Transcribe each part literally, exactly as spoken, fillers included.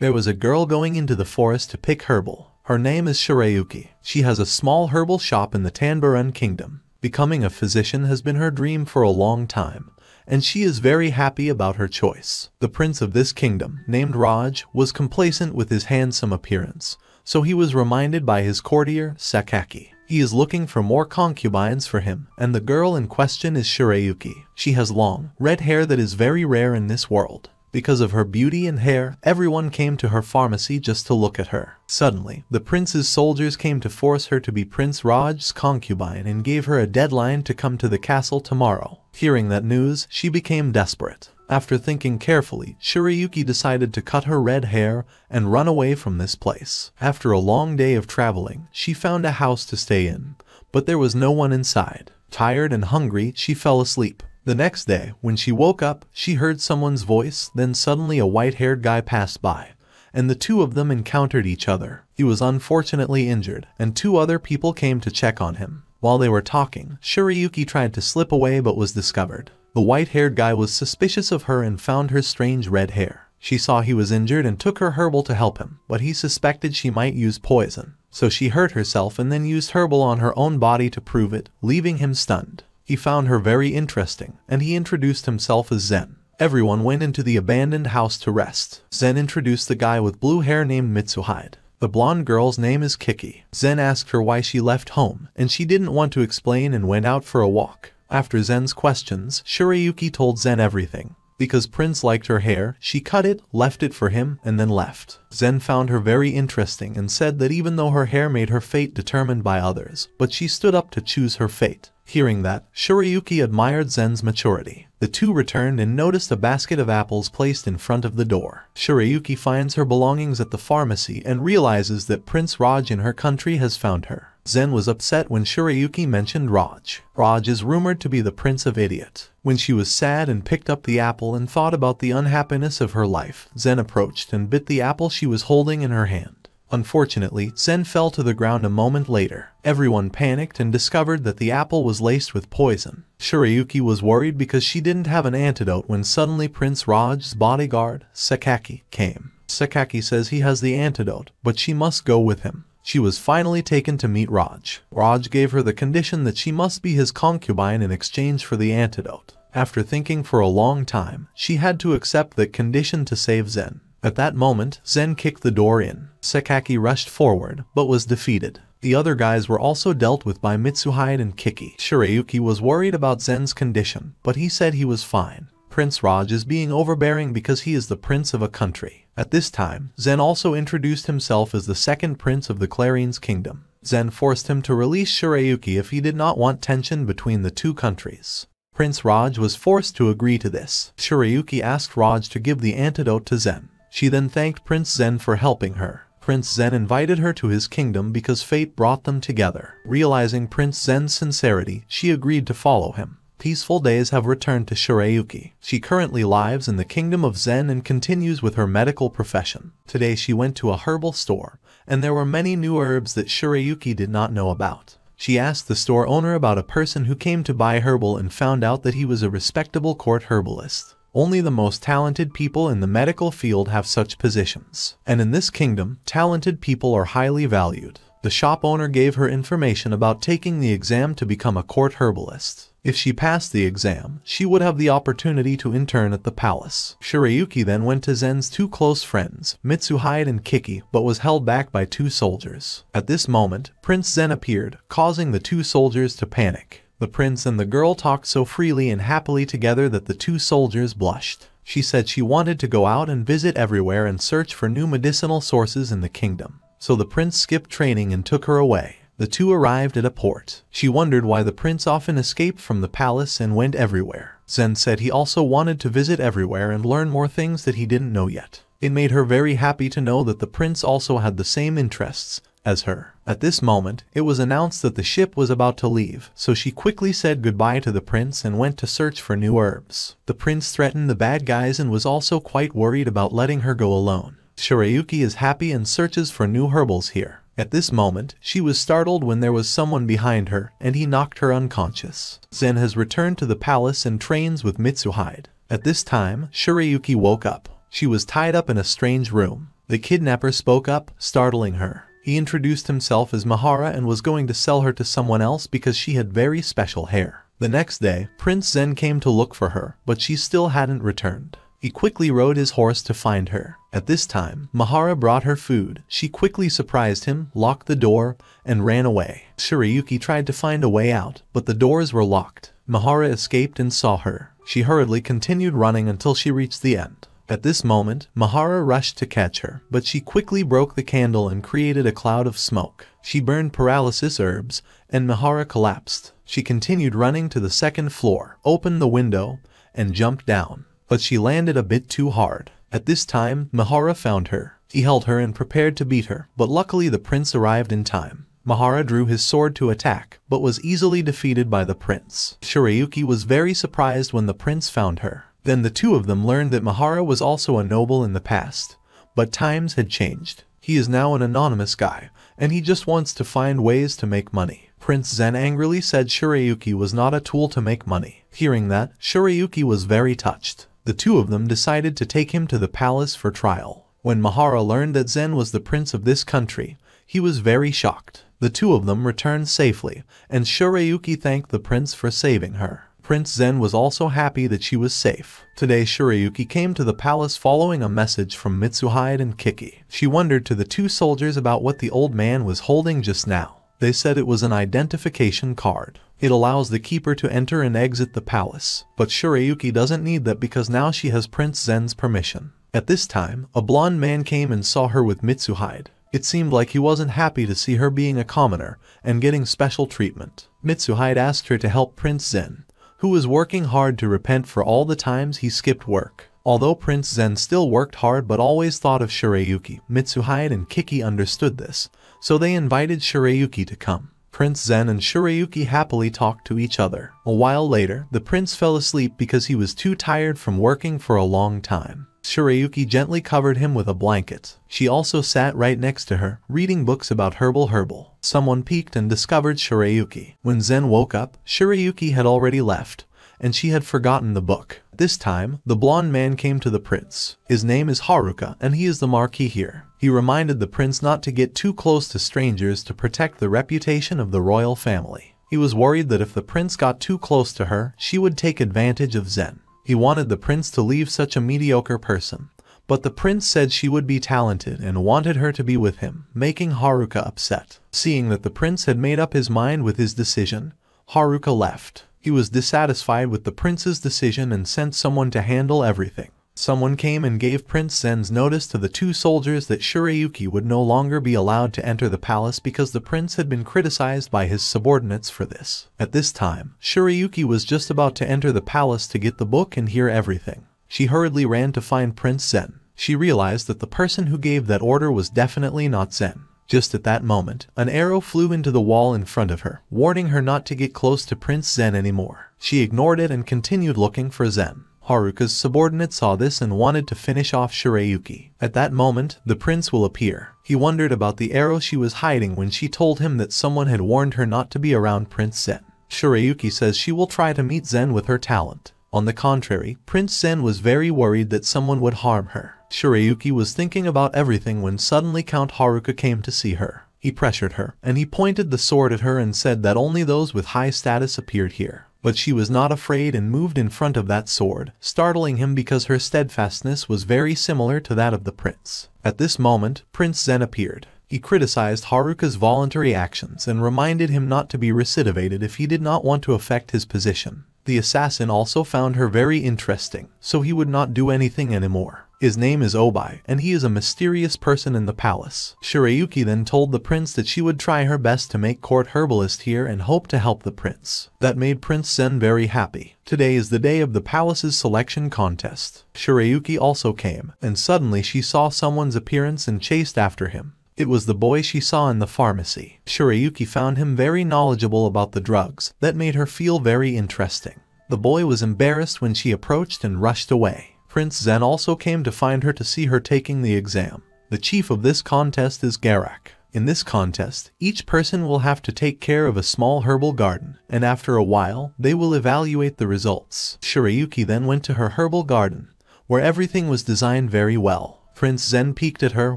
There was a girl going into the forest to pick herbal. Her name is Shirayuki. She has a small herbal shop in the Tanbarun Kingdom. Becoming a physician has been her dream for a long time, and she is very happy about her choice. The prince of this kingdom, named Raj, was complacent with his handsome appearance, so he was reminded by his courtier, Sakaki. He is looking for more concubines for him, and the girl in question is Shirayuki. She has long, red hair that is very rare in this world. Because of her beauty and hair, everyone came to her pharmacy just to look at her. Suddenly, the prince's soldiers came to force her to be Prince Raj's concubine and gave her a deadline to come to the castle tomorrow. Hearing that news, she became desperate. After thinking carefully, Shirayuki decided to cut her red hair and run away from this place. After a long day of traveling, she found a house to stay in, but there was no one inside. Tired and hungry, she fell asleep. The next day, when she woke up, she heard someone's voice, then suddenly a white-haired guy passed by, and the two of them encountered each other. He was unfortunately injured, and two other people came to check on him. While they were talking, Shirayuki tried to slip away but was discovered. The white-haired guy was suspicious of her and found her strange red hair. She saw he was injured and took her herbal to help him, but he suspected she might use poison. So she hurt herself and then used herbal on her own body to prove it, leaving him stunned. He found her very interesting, and he introduced himself as Zen. Everyone went into the abandoned house to rest. Zen introduced the guy with blue hair named Mitsuhide. The blonde girl's name is Kiki. Zen asked her why she left home, and she didn't want to explain and went out for a walk. After Zen's questions, Shirayuki told Zen everything. Because Prince liked her hair, she cut it, left it for him, and then left. Zen found her very interesting and said that even though her hair made her fate determined by others, but she stood up to choose her fate. Hearing that, Shirayuki admired Zen's maturity. The two returned and noticed a basket of apples placed in front of the door. Shirayuki finds her belongings at the pharmacy and realizes that Prince Raj in her country has found her. Zen was upset when Shirayuki mentioned Raj. Raj is rumored to be the Prince of Idiot. When she was sad and picked up the apple and thought about the unhappiness of her life, Zen approached and bit the apple she was holding in her hand. Unfortunately, Zen fell to the ground a moment later. Everyone panicked and discovered that the apple was laced with poison. Shirayuki was worried because she didn't have an antidote when suddenly Prince Raj's bodyguard, Sakaki, came. Sakaki says he has the antidote, but she must go with him. She was finally taken to meet Raj. Raj gave her the condition that she must be his concubine in exchange for the antidote. After thinking for a long time, she had to accept that condition to save Zen. At that moment, Zen kicked the door in. Sakaki rushed forward, but was defeated. The other guys were also dealt with by Mitsuhide and Kiki. Shirayuki was worried about Zen's condition, but he said he was fine. Prince Raj is being overbearing because he is the prince of a country. At this time, Zen also introduced himself as the second prince of the Clarines Kingdom. Zen forced him to release Shirayuki if he did not want tension between the two countries. Prince Raj was forced to agree to this. Shirayuki asked Raj to give the antidote to Zen. She then thanked Prince Zen for helping her. Prince Zen invited her to his kingdom because fate brought them together. Realizing Prince Zen's sincerity, she agreed to follow him. Peaceful days have returned to Shirayuki. She currently lives in the kingdom of Zen and continues with her medical profession. Today she went to a herbal store, and there were many new herbs that Shirayuki did not know about. She asked the store owner about a person who came to buy herbal and found out that he was a respectable court herbalist. Only the most talented people in the medical field have such positions. And in this kingdom, talented people are highly valued. The shop owner gave her information about taking the exam to become a court herbalist. If she passed the exam, she would have the opportunity to intern at the palace. Shirayuki then went to Zen's two close friends, Mitsuhide and Kiki, but was held back by two soldiers. At this moment, Prince Zen appeared, causing the two soldiers to panic. The prince and the girl talked so freely and happily together that the two soldiers blushed. She said she wanted to go out and visit everywhere and search for new medicinal sources in the kingdom. So the prince skipped training and took her away. The two arrived at a port. She wondered why the prince often escaped from the palace and went everywhere. Zen said he also wanted to visit everywhere and learn more things that he didn't know yet. It made her very happy to know that the prince also had the same interests as her. At this moment, it was announced that the ship was about to leave, so she quickly said goodbye to the prince and went to search for new herbs. The prince threatened the bad guys and was also quite worried about letting her go alone. Shirayuki is happy and searches for new herbals here. At this moment, she was startled when there was someone behind her, and he knocked her unconscious. Zen has returned to the palace and trains with Mitsuhide. At this time, Shirayuki woke up. She was tied up in a strange room. The kidnapper spoke up, startling her. He introduced himself as Mahara and was going to sell her to someone else because she had very special hair. The next day, Prince Zen came to look for her, but she still hadn't returned. He quickly rode his horse to find her. At this time, Mahara brought her food. She quickly surprised him, locked the door, and ran away. Shirayuki tried to find a way out, but the doors were locked. Mahara escaped and saw her. She hurriedly continued running until she reached the end. At this moment, Mahara rushed to catch her, but she quickly broke the candle and created a cloud of smoke. She burned paralysis herbs, and Mahara collapsed. She continued running to the second floor, opened the window, and jumped down. But she landed a bit too hard. At this time, Mahara found her. He held her and prepared to beat her, but luckily the prince arrived in time. Mahara drew his sword to attack, but was easily defeated by the prince. Shirayuki was very surprised when the prince found her. Then the two of them learned that Mahara was also a noble in the past, but times had changed. He is now an anonymous guy, and he just wants to find ways to make money. Prince Zen angrily said Shirayuki was not a tool to make money. Hearing that, Shirayuki was very touched. The two of them decided to take him to the palace for trial. When Mahara learned that Zen was the prince of this country, he was very shocked. The two of them returned safely, and Shirayuki thanked the prince for saving her. Prince Zen was also happy that she was safe. Today Shirayuki came to the palace following a message from Mitsuhide and Kiki. She wondered to the two soldiers about what the old man was holding just now. They said it was an identification card. It allows the keeper to enter and exit the palace. But Shirayuki doesn't need that because now she has Prince Zen's permission. At this time, a blonde man came and saw her with Mitsuhide. It seemed like he wasn't happy to see her being a commoner and getting special treatment. Mitsuhide asked her to help Prince Zen, who was working hard to repent for all the times he skipped work. Although Prince Zen still worked hard but always thought of Shirayuki, Mitsuhide and Kiki understood this, so they invited Shirayuki to come. Prince Zen and Shirayuki happily talked to each other. A while later, the prince fell asleep because he was too tired from working for a long time. Shirayuki gently covered him with a blanket. She also sat right next to her, reading books about herbal herbal. Someone peeked and discovered Shirayuki. When Zen woke up, Shirayuki had already left, and she had forgotten the book. This time, the blonde man came to the prince. His name is Haruka, and he is the marquis here. He reminded the prince not to get too close to strangers to protect the reputation of the royal family. He was worried that if the prince got too close to her, she would take advantage of Zen. He wanted the prince to leave such a mediocre person, but the prince said she would be talented and wanted her to be with him, making Haruka upset. Seeing that the prince had made up his mind with his decision, Haruka left. He was dissatisfied with the prince's decision and sent someone to handle everything. Someone came and gave Prince Zen's notice to the two soldiers that Shirayuki would no longer be allowed to enter the palace because the prince had been criticized by his subordinates for this. At this time, Shirayuki was just about to enter the palace to get the book and hear everything. She hurriedly ran to find Prince Zen. She realized that the person who gave that order was definitely not Zen. Just at that moment, an arrow flew into the wall in front of her, warning her not to get close to Prince Zen anymore. She ignored it and continued looking for Zen. Haruka's subordinate saw this and wanted to finish off Shirayuki. At that moment, the prince will appear. He wondered about the arrow she was hiding when she told him that someone had warned her not to be around Prince Zen. Shirayuki says she will try to meet Zen with her talent. On the contrary, Prince Zen was very worried that someone would harm her. Shirayuki was thinking about everything when suddenly Count Haruka came to see her. He pressured her, and he pointed the sword at her and said that only those with high status appeared here. But she was not afraid and moved in front of that sword, startling him because her steadfastness was very similar to that of the prince. At this moment, Prince Zen appeared. He criticized Haruka's voluntary actions and reminded him not to be recidivated if he did not want to affect his position. The assassin also found her very interesting, so he would not do anything anymore. His name is Obi, and he is a mysterious person in the palace. Shirayuki then told the prince that she would try her best to make court herbalist here and hope to help the prince. That made Prince Zen very happy. Today is the day of the palace's selection contest. Shirayuki also came, and suddenly she saw someone's appearance and chased after him. It was the boy she saw in the pharmacy. Shirayuki found him very knowledgeable about the drugs. That made her feel very interesting. The boy was embarrassed when she approached and rushed away. Prince Zen also came to find her to see her taking the exam. The chief of this contest is Garak. In this contest, each person will have to take care of a small herbal garden, and after a while, they will evaluate the results. Shirayuki then went to her herbal garden, where everything was designed very well. Prince Zen peeked at her,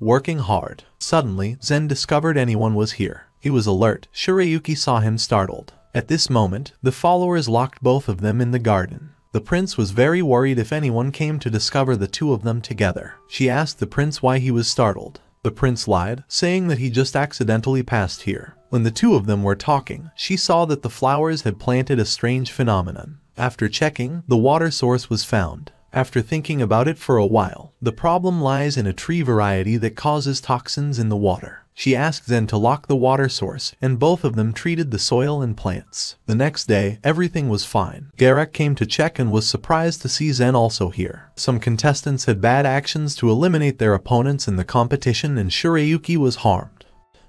working hard. Suddenly, Zen discovered anyone was here. He was alert. Shirayuki saw him startled. At this moment, the followers locked both of them in the garden. The prince was very worried if anyone came to discover the two of them together. She asked the prince why he was startled. The prince lied, saying that he just accidentally passed here. When the two of them were talking, she saw that the flowers had planted a strange phenomenon. After checking, the water source was found. After thinking about it for a while, the problem lies in a tree variety that causes toxins in the water. She asked Zen to lock the water source, and both of them treated the soil and plants. The next day, everything was fine. Garak came to check and was surprised to see Zen also here. Some contestants had bad actions to eliminate their opponents in the competition, and Shirayuki was harmed.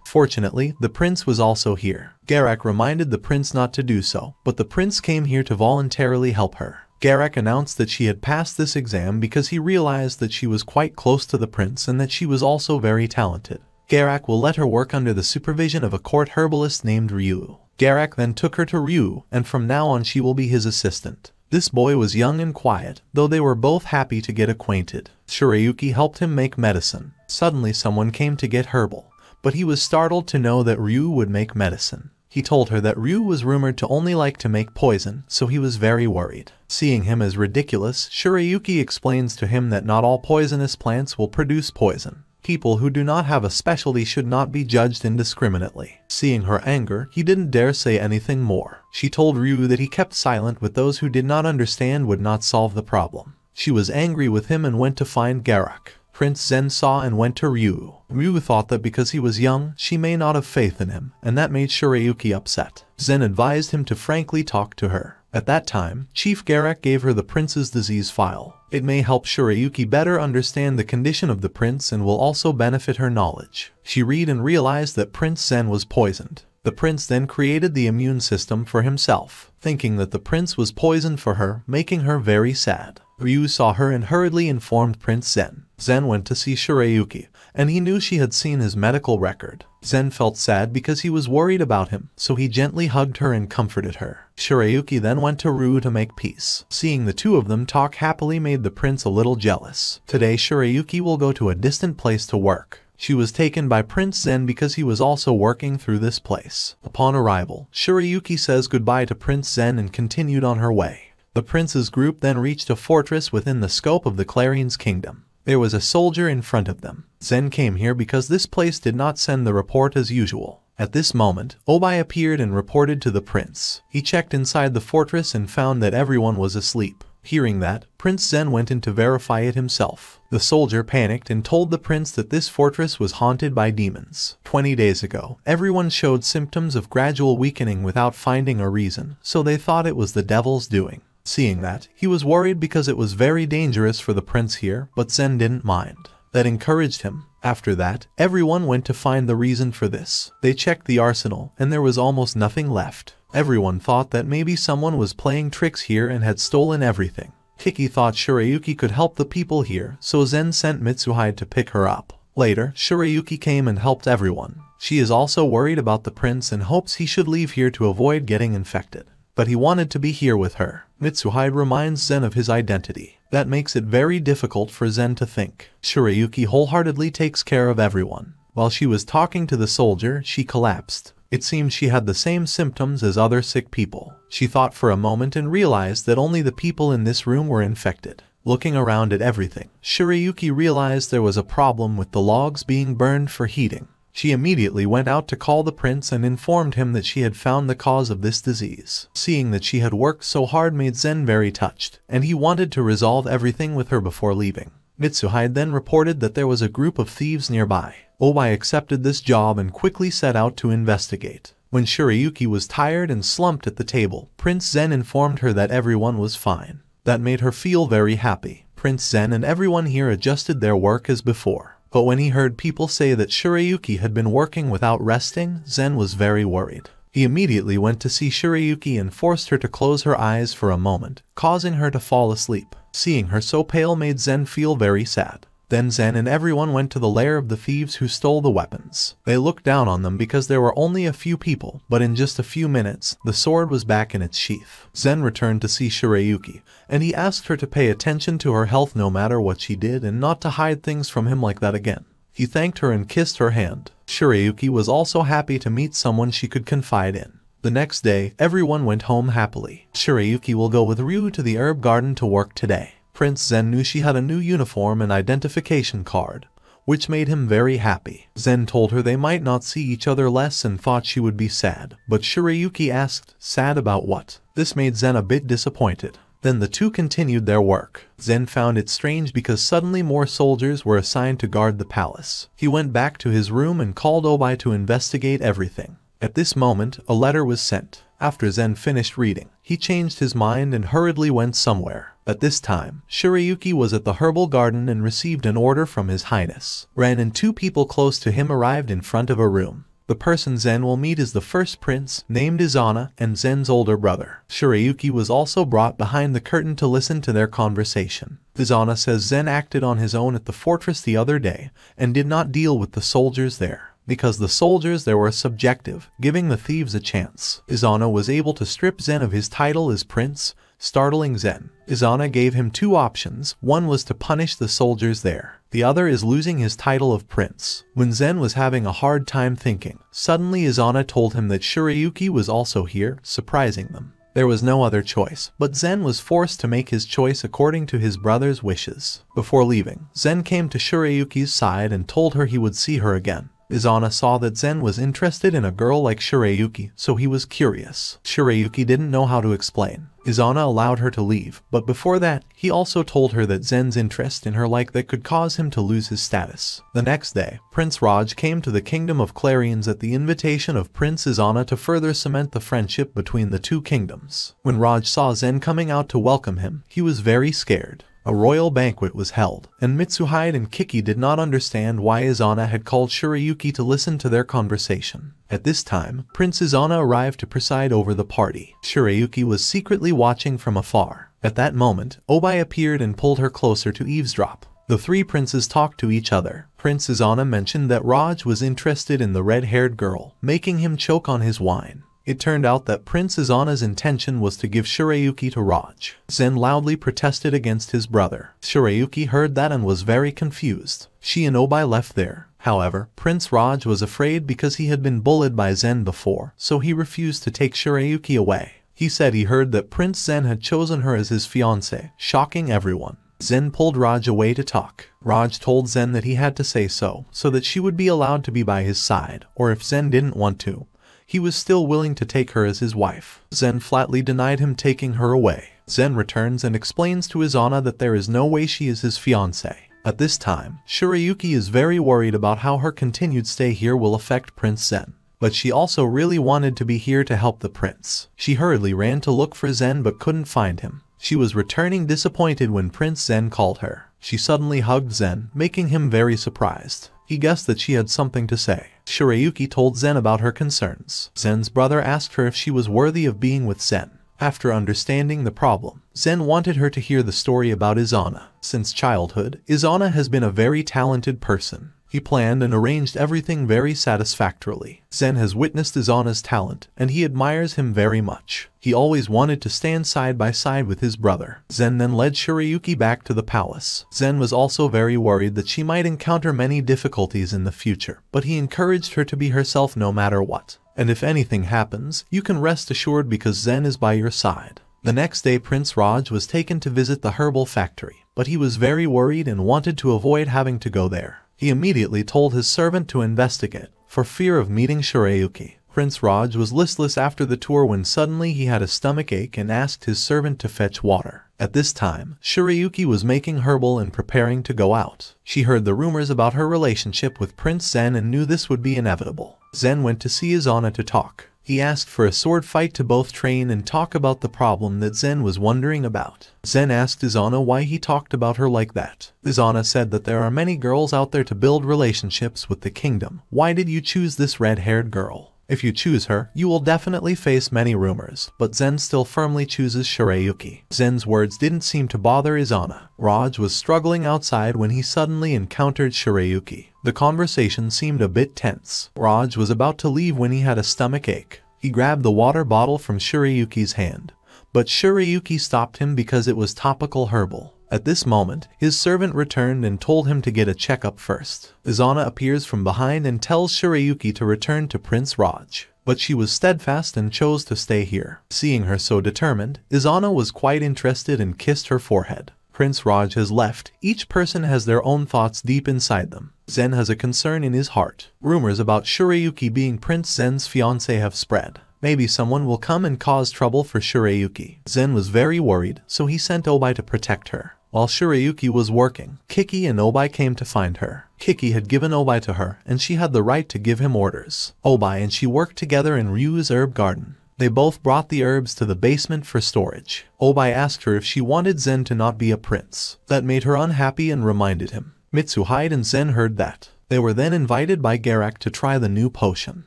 Fortunately, the prince was also here. Garak reminded the prince not to do so, but the prince came here to voluntarily help her. Garak announced that she had passed this exam because he realized that she was quite close to the prince and that she was also very talented. Garak will let her work under the supervision of a court herbalist named Ryu. Garak then took her to Ryu, and from now on she will be his assistant. This boy was young and quiet, though they were both happy to get acquainted. Shirayuki helped him make medicine. Suddenly someone came to get herbal, but he was startled to know that Ryu would make medicine. He told her that Ryu was rumored to only like to make poison, so he was very worried. Seeing him as ridiculous, Shirayuki explains to him that not all poisonous plants will produce poison. People who do not have a specialty should not be judged indiscriminately. Seeing her anger, he didn't dare say anything more. She told Ryu that he kept silent with those who did not understand would not solve the problem. She was angry with him and went to find Garak. Prince Zen saw and went to Ryu. Ryu thought that because he was young, she may not have faith in him, and that made Shirayuki upset. Zen advised him to frankly talk to her. At that time, Chief Garak gave her the prince's disease file. It may help Shirayuki better understand the condition of the prince and will also benefit her knowledge. She read and realized that Prince Zen was poisoned. The prince then created the immune system for himself, thinking that the prince was poisoned for her, making her very sad. Ryu saw her and hurriedly informed Prince Zen. Zen went to see Shirayuki, and he knew she had seen his medical record. Zen felt sad because he was worried about him, so he gently hugged her and comforted her. Shirayuki then went to Ryu to make peace. Seeing the two of them talk happily made the prince a little jealous. Today Shirayuki will go to a distant place to work. She was taken by Prince Zen because he was also working through this place. Upon arrival, Shirayuki says goodbye to Prince Zen and continued on her way. The prince's group then reached a fortress within the scope of the Clarines kingdom. There was a soldier in front of them. Zen came here because this place did not send the report as usual. At this moment, Obi appeared and reported to the prince. He checked inside the fortress and found that everyone was asleep. Hearing that, Prince Zen went in to verify it himself. The soldier panicked and told the prince that this fortress was haunted by demons. Twenty days ago, everyone showed symptoms of gradual weakening without finding a reason, so they thought it was the devil's doing. Seeing that, he was worried because it was very dangerous for the prince here, but Zen didn't mind. That encouraged him. After that, everyone went to find the reason for this. They checked the arsenal, and there was almost nothing left. Everyone thought that maybe someone was playing tricks here and had stolen everything. Kiki thought Shirayuki could help the people here, so Zen sent Mitsuhide to pick her up. Later, Shirayuki came and helped everyone. She is also worried about the prince and hopes he should leave here to avoid getting infected. But he wanted to be here with her. Mitsuhide reminds Zen of his identity. That makes it very difficult for Zen to think. Shirayuki wholeheartedly takes care of everyone. While she was talking to the soldier, she collapsed. It seemed she had the same symptoms as other sick people. She thought for a moment and realized that only the people in this room were infected. Looking around at everything, Shirayuki realized there was a problem with the logs being burned for heating. She immediately went out to call the prince and informed him that she had found the cause of this disease. Seeing that she had worked so hard made Zen very touched, and he wanted to resolve everything with her before leaving. Mitsuhide then reported that there was a group of thieves nearby. Obi accepted this job and quickly set out to investigate. When Shirayuki was tired and slumped at the table, Prince Zen informed her that everyone was fine. That made her feel very happy. Prince Zen and everyone here adjusted their work as before. But when he heard people say that Shirayuki had been working without resting, Zen was very worried. He immediately went to see Shirayuki and forced her to close her eyes for a moment, causing her to fall asleep. Seeing her so pale made Zen feel very sad. Then Zen and everyone went to the lair of the thieves who stole the weapons. They looked down on them because there were only a few people, but in just a few minutes, the sword was back in its sheath. Zen returned to see Shirayuki, and he asked her to pay attention to her health no matter what she did and not to hide things from him like that again. He thanked her and kissed her hand. Shirayuki was also happy to meet someone she could confide in. The next day, everyone went home happily. Shirayuki will go with Ryu to the herb garden to work today. Prince Zen knew she had a new uniform and identification card, which made him very happy. Zen told her they might not see each other less and thought she would be sad. But Shirayuki asked, "Sad about what?" This made Zen a bit disappointed. Then the two continued their work. Zen found it strange because suddenly more soldiers were assigned to guard the palace. He went back to his room and called Obi to investigate everything. At this moment, a letter was sent. After Zen finished reading, he changed his mind and hurriedly went somewhere. At this time, Shirayuki was at the herbal garden and received an order from His Highness. Ren and two people close to him arrived in front of a room. The person Zen will meet is the first prince, named Izana, and Zen's older brother. Shirayuki was also brought behind the curtain to listen to their conversation. Izana says Zen acted on his own at the fortress the other day and did not deal with the soldiers there. Because the soldiers there were subjective, giving the thieves a chance. Izana was able to strip Zen of his title as prince, startling Zen. Izana gave him two options. One was to punish the soldiers there. The other is losing his title of prince. When Zen was having a hard time thinking, suddenly Izana told him that Shirayuki was also here, surprising them. There was no other choice, but Zen was forced to make his choice according to his brother's wishes. Before leaving, Zen came to Shirayuki's side and told her he would see her again. Izana saw that Zen was interested in a girl like Shirayuki, so he was curious. Shirayuki didn't know how to explain. Izana allowed her to leave, but before that, he also told her that Zen's interest in her like that could cause him to lose his status. The next day, Prince Raj came to the kingdom of Clarines at the invitation of Prince Izana to further cement the friendship between the two kingdoms. When Raj saw Zen coming out to welcome him, he was very scared. A royal banquet was held, and Mitsuhide and Kiki did not understand why Izana had called Shirayuki to listen to their conversation. At this time, Prince Izana arrived to preside over the party. Shirayuki was secretly watching from afar. At that moment, Obi appeared and pulled her closer to eavesdrop. The three princes talked to each other. Prince Izana mentioned that Raj was interested in the red-haired girl, making him choke on his wine. It turned out that Prince Izana's intention was to give Shirayuki to Raj. Zen loudly protested against his brother. Shirayuki heard that and was very confused. She and Obi left there. However, Prince Raj was afraid because he had been bullied by Zen before, so he refused to take Shirayuki away. He said he heard that Prince Zen had chosen her as his fiancée, shocking everyone. Zen pulled Raj away to talk. Raj told Zen that he had to say so, so that she would be allowed to be by his side, or if Zen didn't want to, he was still willing to take her as his wife. Zen flatly denied him taking her away. Zen returns and explains to Izana that there is no way she is his fiancée. At this time, Shirayuki is very worried about how her continued stay here will affect Prince Zen. But she also really wanted to be here to help the prince. She hurriedly ran to look for Zen but couldn't find him. She was returning disappointed when Prince Zen called her. She suddenly hugged Zen, making him very surprised. He guessed that she had something to say. Shirayuki told Zen about her concerns. Zen's brother asked her if she was worthy of being with Zen. After understanding the problem, Zen wanted her to hear the story about Izana. Since childhood, Izana has been a very talented person. He planned and arranged everything very satisfactorily. Zen has witnessed Izana's talent, and he admires him very much. He always wanted to stand side by side with his brother. Zen then led Shirayuki back to the palace. Zen was also very worried that she might encounter many difficulties in the future, but he encouraged her to be herself no matter what. And if anything happens, you can rest assured because Zen is by your side. The next day, Prince Raj was taken to visit the herbal factory, but he was very worried and wanted to avoid having to go there. He immediately told his servant to investigate, for fear of meeting Shirayuki. Prince Raj was listless after the tour when suddenly he had a stomach ache and asked his servant to fetch water. At this time, Shirayuki was making herbal and preparing to go out. She heard the rumors about her relationship with Prince Zen and knew this would be inevitable. Zen went to see Izana to talk. He asked for a sword fight to both train and talk about the problem that Zen was wondering about. Zen asked Izana why he talked about her like that. Izana said that there are many girls out there to build relationships with the kingdom. Why did you choose this red-haired girl? If you choose her, you will definitely face many rumors, but Zen still firmly chooses Shirayuki. Zen's words didn't seem to bother Izana. Raj was struggling outside when he suddenly encountered Shirayuki. The conversation seemed a bit tense. Raj was about to leave when he had a stomach ache. He grabbed the water bottle from Shirayuki's hand, but Shirayuki stopped him because it was topical herbal. At this moment, his servant returned and told him to get a checkup first. Izana appears from behind and tells Shirayuki to return to Prince Raj, but she was steadfast and chose to stay here. Seeing her so determined, Izana was quite interested and kissed her forehead. Prince Raj has left. Each person has their own thoughts deep inside them. Zen has a concern in his heart. Rumors about Shirayuki being Prince Zen's fiancée have spread. Maybe someone will come and cause trouble for Shirayuki. Zen was very worried, so he sent Obi to protect her. While Shirayuki was working, Kiki and Obi came to find her. Kiki had given Obi to her, and she had the right to give him orders. Obi and she worked together in Ryu's herb garden. They both brought the herbs to the basement for storage. Obi asked her if she wanted Zen to not be a prince. That made her unhappy and reminded him. Mitsuhide and Zen heard that. They were then invited by Garak to try the new potion.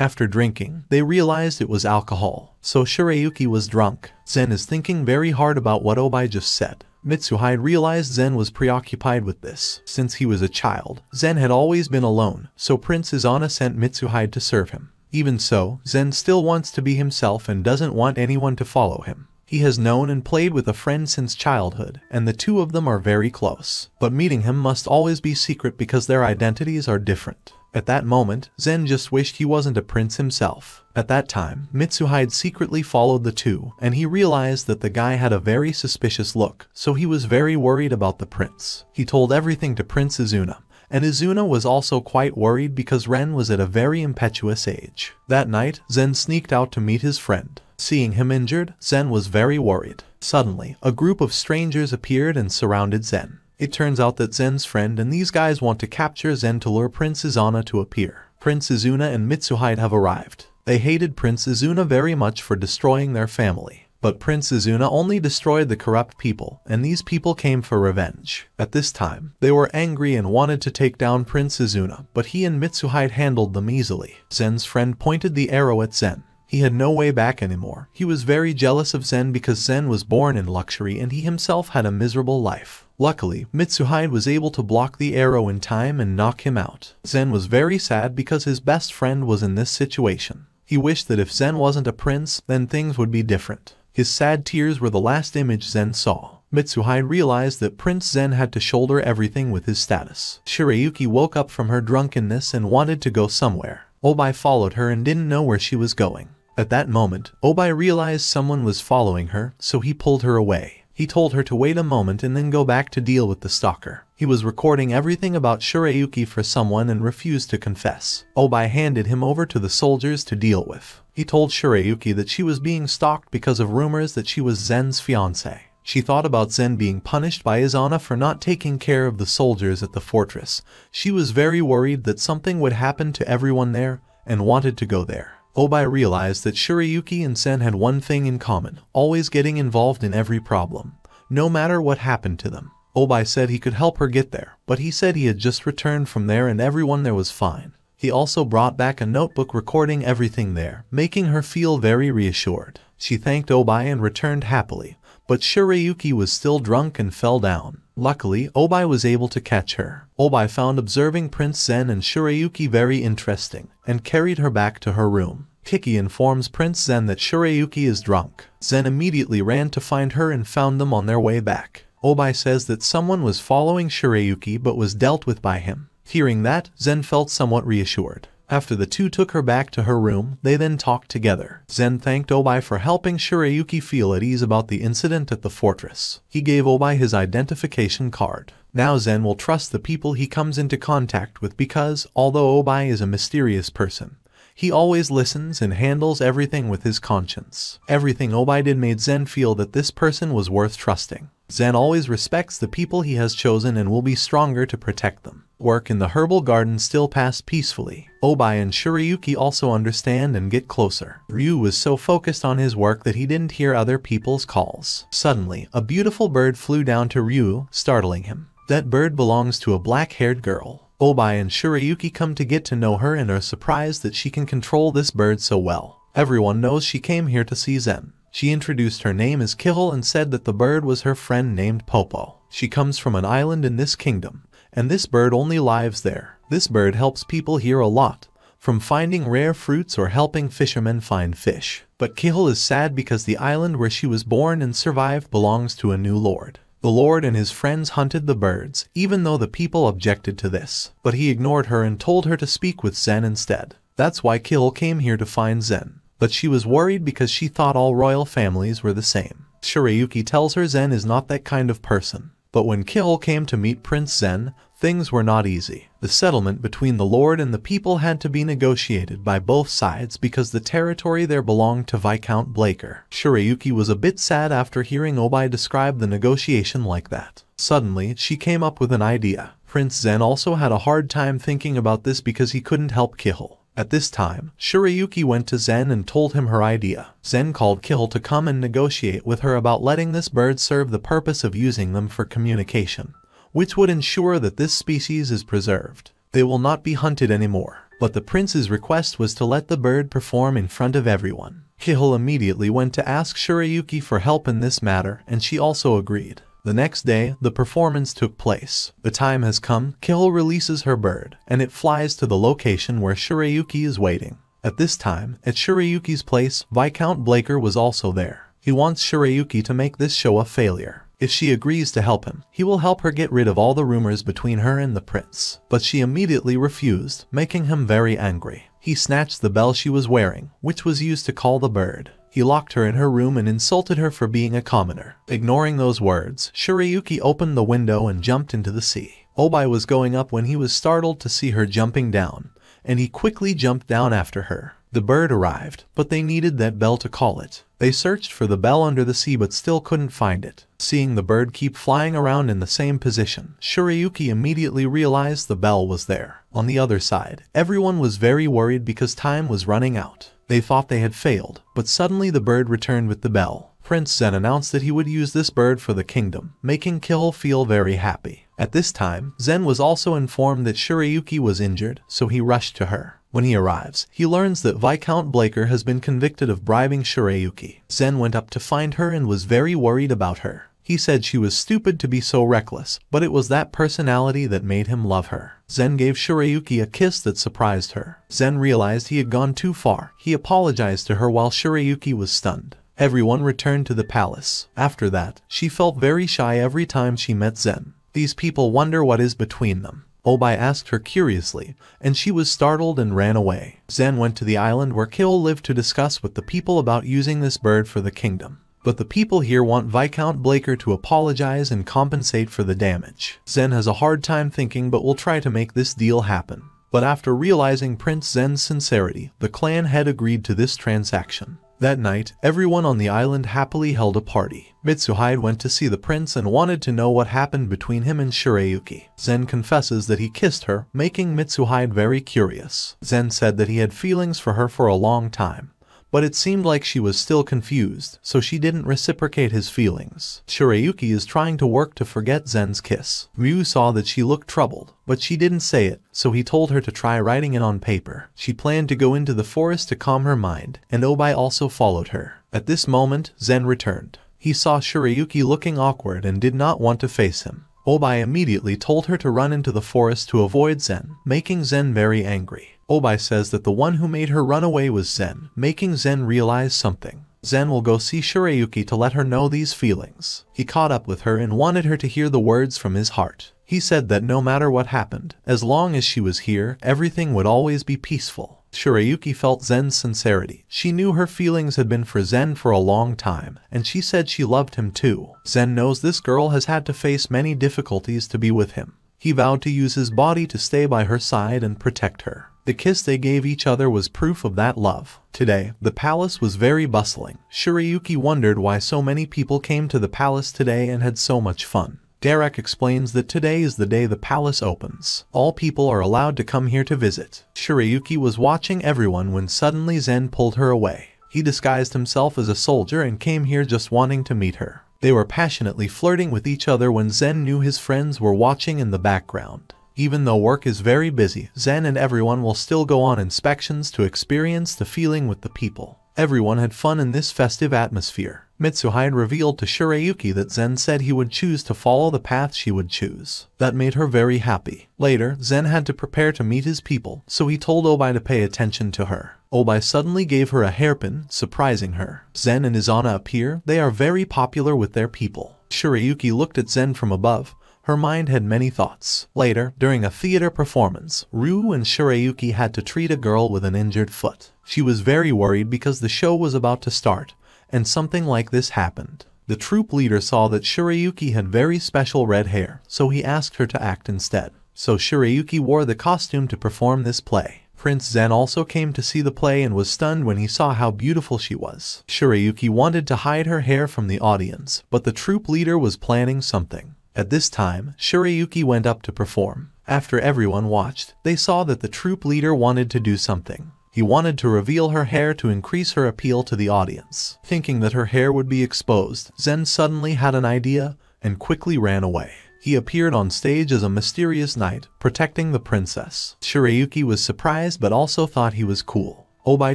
After drinking, they realized it was alcohol, so Shirayuki was drunk. Zen is thinking very hard about what Obi just said. Mitsuhide realized Zen was preoccupied with this. Since he was a child, Zen had always been alone, so Prince Izana sent Mitsuhide to serve him. Even so, Zen still wants to be himself and doesn't want anyone to follow him. He has known and played with a friend since childhood, and the two of them are very close. But meeting him must always be secret because their identities are different. At that moment, Zen just wished he wasn't a prince himself. At that time, Mitsuhide secretly followed the two, and he realized that the guy had a very suspicious look, so he was very worried about the prince. He told everything to Prince Izuna, and Izuna was also quite worried because Ren was at a very impetuous age. That night, Zen sneaked out to meet his friend. Seeing him injured, Zen was very worried. Suddenly, a group of strangers appeared and surrounded Zen. It turns out that Zen's friend and these guys want to capture Zen to lure Prince Izana to appear. Prince Izuna and Mitsuhide have arrived. They hated Prince Izuna very much for destroying their family. But Prince Izuna only destroyed the corrupt people, and these people came for revenge. At this time, they were angry and wanted to take down Prince Izuna, but he and Mitsuhide handled them easily. Zen's friend pointed the arrow at Zen. He had no way back anymore. He was very jealous of Zen because Zen was born in luxury and he himself had a miserable life. Luckily, Mitsuhide was able to block the arrow in time and knock him out. Zen was very sad because his best friend was in this situation. He wished that if Zen wasn't a prince, then things would be different. His sad tears were the last image Zen saw. Mitsuhide realized that Prince Zen had to shoulder everything with his status. Shirayuki woke up from her drunkenness and wanted to go somewhere. Obi followed her and didn't know where she was going. At that moment, Obi realized someone was following her, so he pulled her away. He told her to wait a moment and then go back to deal with the stalker. He was recording everything about Shirayuki for someone and refused to confess. Obi handed him over to the soldiers to deal with. He told Shirayuki that she was being stalked because of rumors that she was Zen's fiancé. She thought about Zen being punished by Izana for not taking care of the soldiers at the fortress. She was very worried that something would happen to everyone there and wanted to go there. Obi realized that Shirayuki and Zen had one thing in common, always getting involved in every problem, no matter what happened to them. Obi said he could help her get there, but he said he had just returned from there and everyone there was fine. He also brought back a notebook recording everything there, making her feel very reassured. She thanked Obi and returned happily, but Shirayuki was still drunk and fell down. Luckily, Obi was able to catch her. Obi found observing Prince Zen and Shirayuki very interesting, and carried her back to her room. Kiki informs Prince Zen that Shirayuki is drunk. Zen immediately ran to find her and found them on their way back. Obi says that someone was following Shirayuki but was dealt with by him. Hearing that, Zen felt somewhat reassured. After the two took her back to her room, they then talked together. Zen thanked Obi for helping Shirayuki feel at ease about the incident at the fortress. He gave Obi his identification card. Now Zen will trust the people he comes into contact with because, although Obi is a mysterious person, he always listens and handles everything with his conscience. Everything Obi did made Zen feel that this person was worth trusting. Zen always respects the people he has chosen and will be stronger to protect them. Work in the herbal garden still passed peacefully. Obi and Shirayuki also understand and get closer. Ryu was so focused on his work that he didn't hear other people's calls. Suddenly, a beautiful bird flew down to Ryu, startling him. That bird belongs to a black-haired girl. Obi and Shirayuki come to get to know her and are surprised that she can control this bird so well. Everyone knows she came here to see Zen. She introduced her name as Kihal and said that the bird was her friend named Popo. She comes from an island in this kingdom, and this bird only lives there. This bird helps people here a lot, from finding rare fruits or helping fishermen find fish. But Kihal is sad because the island where she was born and survived belongs to a new lord. The lord and his friends hunted the birds, even though the people objected to this. But he ignored her and told her to speak with Zen instead. That's why Kihal came here to find Zen. But she was worried because she thought all royal families were the same. Shirayuki tells her Zen is not that kind of person. But when Kihal came to meet Prince Zen, things were not easy. The settlement between the lord and the people had to be negotiated by both sides because the territory there belonged to Viscount Blaker. Shirayuki was a bit sad after hearing Obi describe the negotiation like that. Suddenly, she came up with an idea. Prince Zen also had a hard time thinking about this because he couldn't help Kihal. At this time, Shirayuki went to Zen and told him her idea. Zen called Kihal to come and negotiate with her about letting this bird serve the purpose of using them for communication, which would ensure that this species is preserved. They will not be hunted anymore. But the prince's request was to let the bird perform in front of everyone. Kihal immediately went to ask Shirayuki for help in this matter, and she also agreed. The next day, the performance took place. The time has come, Kihal releases her bird, and it flies to the location where Shirayuki is waiting. At this time, at Shirayuki's place, Viscount Blaker was also there. He wants Shirayuki to make this show a failure. If she agrees to help him, he will help her get rid of all the rumors between her and the prince. But she immediately refused, making him very angry. He snatched the bell she was wearing, which was used to call the bird. He locked her in her room and insulted her for being a commoner. Ignoring those words, Shirayuki opened the window and jumped into the sea. Obi was going up when he was startled to see her jumping down, and he quickly jumped down after her. The bird arrived, but they needed that bell to call it. They searched for the bell under the sea but still couldn't find it. Seeing the bird keep flying around in the same position, Shirayuki immediately realized the bell was there. On the other side, everyone was very worried because time was running out. They thought they had failed, but suddenly the bird returned with the bell. Prince Zen announced that he would use this bird for the kingdom, making Kihal feel very happy. At this time, Zen was also informed that Shirayuki was injured, so he rushed to her. When he arrives, he learns that Viscount Blaker has been convicted of bribing Shirayuki. Zen went up to find her and was very worried about her. He said she was stupid to be so reckless, but it was that personality that made him love her. Zen gave Shirayuki a kiss that surprised her. Zen realized he had gone too far. He apologized to her while Shirayuki was stunned. Everyone returned to the palace. After that, she felt very shy every time she met Zen. These people wonder what is between them. Obi asked her curiously, and she was startled and ran away. Zen went to the island where Kihal lived to discuss with the people about using this bird for the kingdom. But the people here want Viscount Blaker to apologize and compensate for the damage. Zen has a hard time thinking but will try to make this deal happen. But after realizing Prince Zen's sincerity, the clan head agreed to this transaction. That night, everyone on the island happily held a party. Mitsuhide went to see the prince and wanted to know what happened between him and Shirayuki. Zen confesses that he kissed her, making Mitsuhide very curious. Zen said that he had feelings for her for a long time, but it seemed like she was still confused, so she didn't reciprocate his feelings. Shirayuki is trying to work to forget Zen's kiss. Ryu saw that she looked troubled, but she didn't say it, so he told her to try writing it on paper. She planned to go into the forest to calm her mind, and Obi also followed her. At this moment, Zen returned. He saw Shirayuki looking awkward and did not want to face him. Obi immediately told her to run into the forest to avoid Zen, making Zen very angry. Obi says that the one who made her run away was Zen, making Zen realize something. Zen will go see Shirayuki to let her know these feelings. He caught up with her and wanted her to hear the words from his heart. He said that no matter what happened, as long as she was here, everything would always be peaceful. Shirayuki felt Zen's sincerity. She knew her feelings had been for Zen for a long time, and she said she loved him too. Zen knows this girl has had to face many difficulties to be with him. He vowed to use his body to stay by her side and protect her. The kiss they gave each other was proof of that love. Today, the palace was very bustling. Shirayuki wondered why so many people came to the palace today and had so much fun. Garak explains that today is the day the palace opens. All people are allowed to come here to visit. Shirayuki was watching everyone when suddenly Zen pulled her away. He disguised himself as a soldier and came here just wanting to meet her. They were passionately flirting with each other when Zen knew his friends were watching in the background. Even though work is very busy, Zen and everyone will still go on inspections to experience the feeling with the people. Everyone had fun in this festive atmosphere. Mitsuhide revealed to Shirayuki that Zen said he would choose to follow the path she would choose. That made her very happy. Later, Zen had to prepare to meet his people, so he told Obi to pay attention to her. Obi suddenly gave her a hairpin, surprising her. Zen and Izana appear. They are very popular with their people. Shirayuki looked at Zen from above. Her mind had many thoughts. Later, during a theater performance, Ryu and Shirayuki had to treat a girl with an injured foot. She was very worried because the show was about to start, and something like this happened. The troupe leader saw that Shirayuki had very special red hair, so he asked her to act instead. So Shirayuki wore the costume to perform this play. Prince Zen also came to see the play and was stunned when he saw how beautiful she was. Shirayuki wanted to hide her hair from the audience, but the troupe leader was planning something. At this time, Shirayuki went up to perform. After everyone watched, they saw that the troupe leader wanted to do something. He wanted to reveal her hair to increase her appeal to the audience. Thinking that her hair would be exposed, Zen suddenly had an idea and quickly ran away. He appeared on stage as a mysterious knight, protecting the princess. Shirayuki was surprised but also thought he was cool. Obi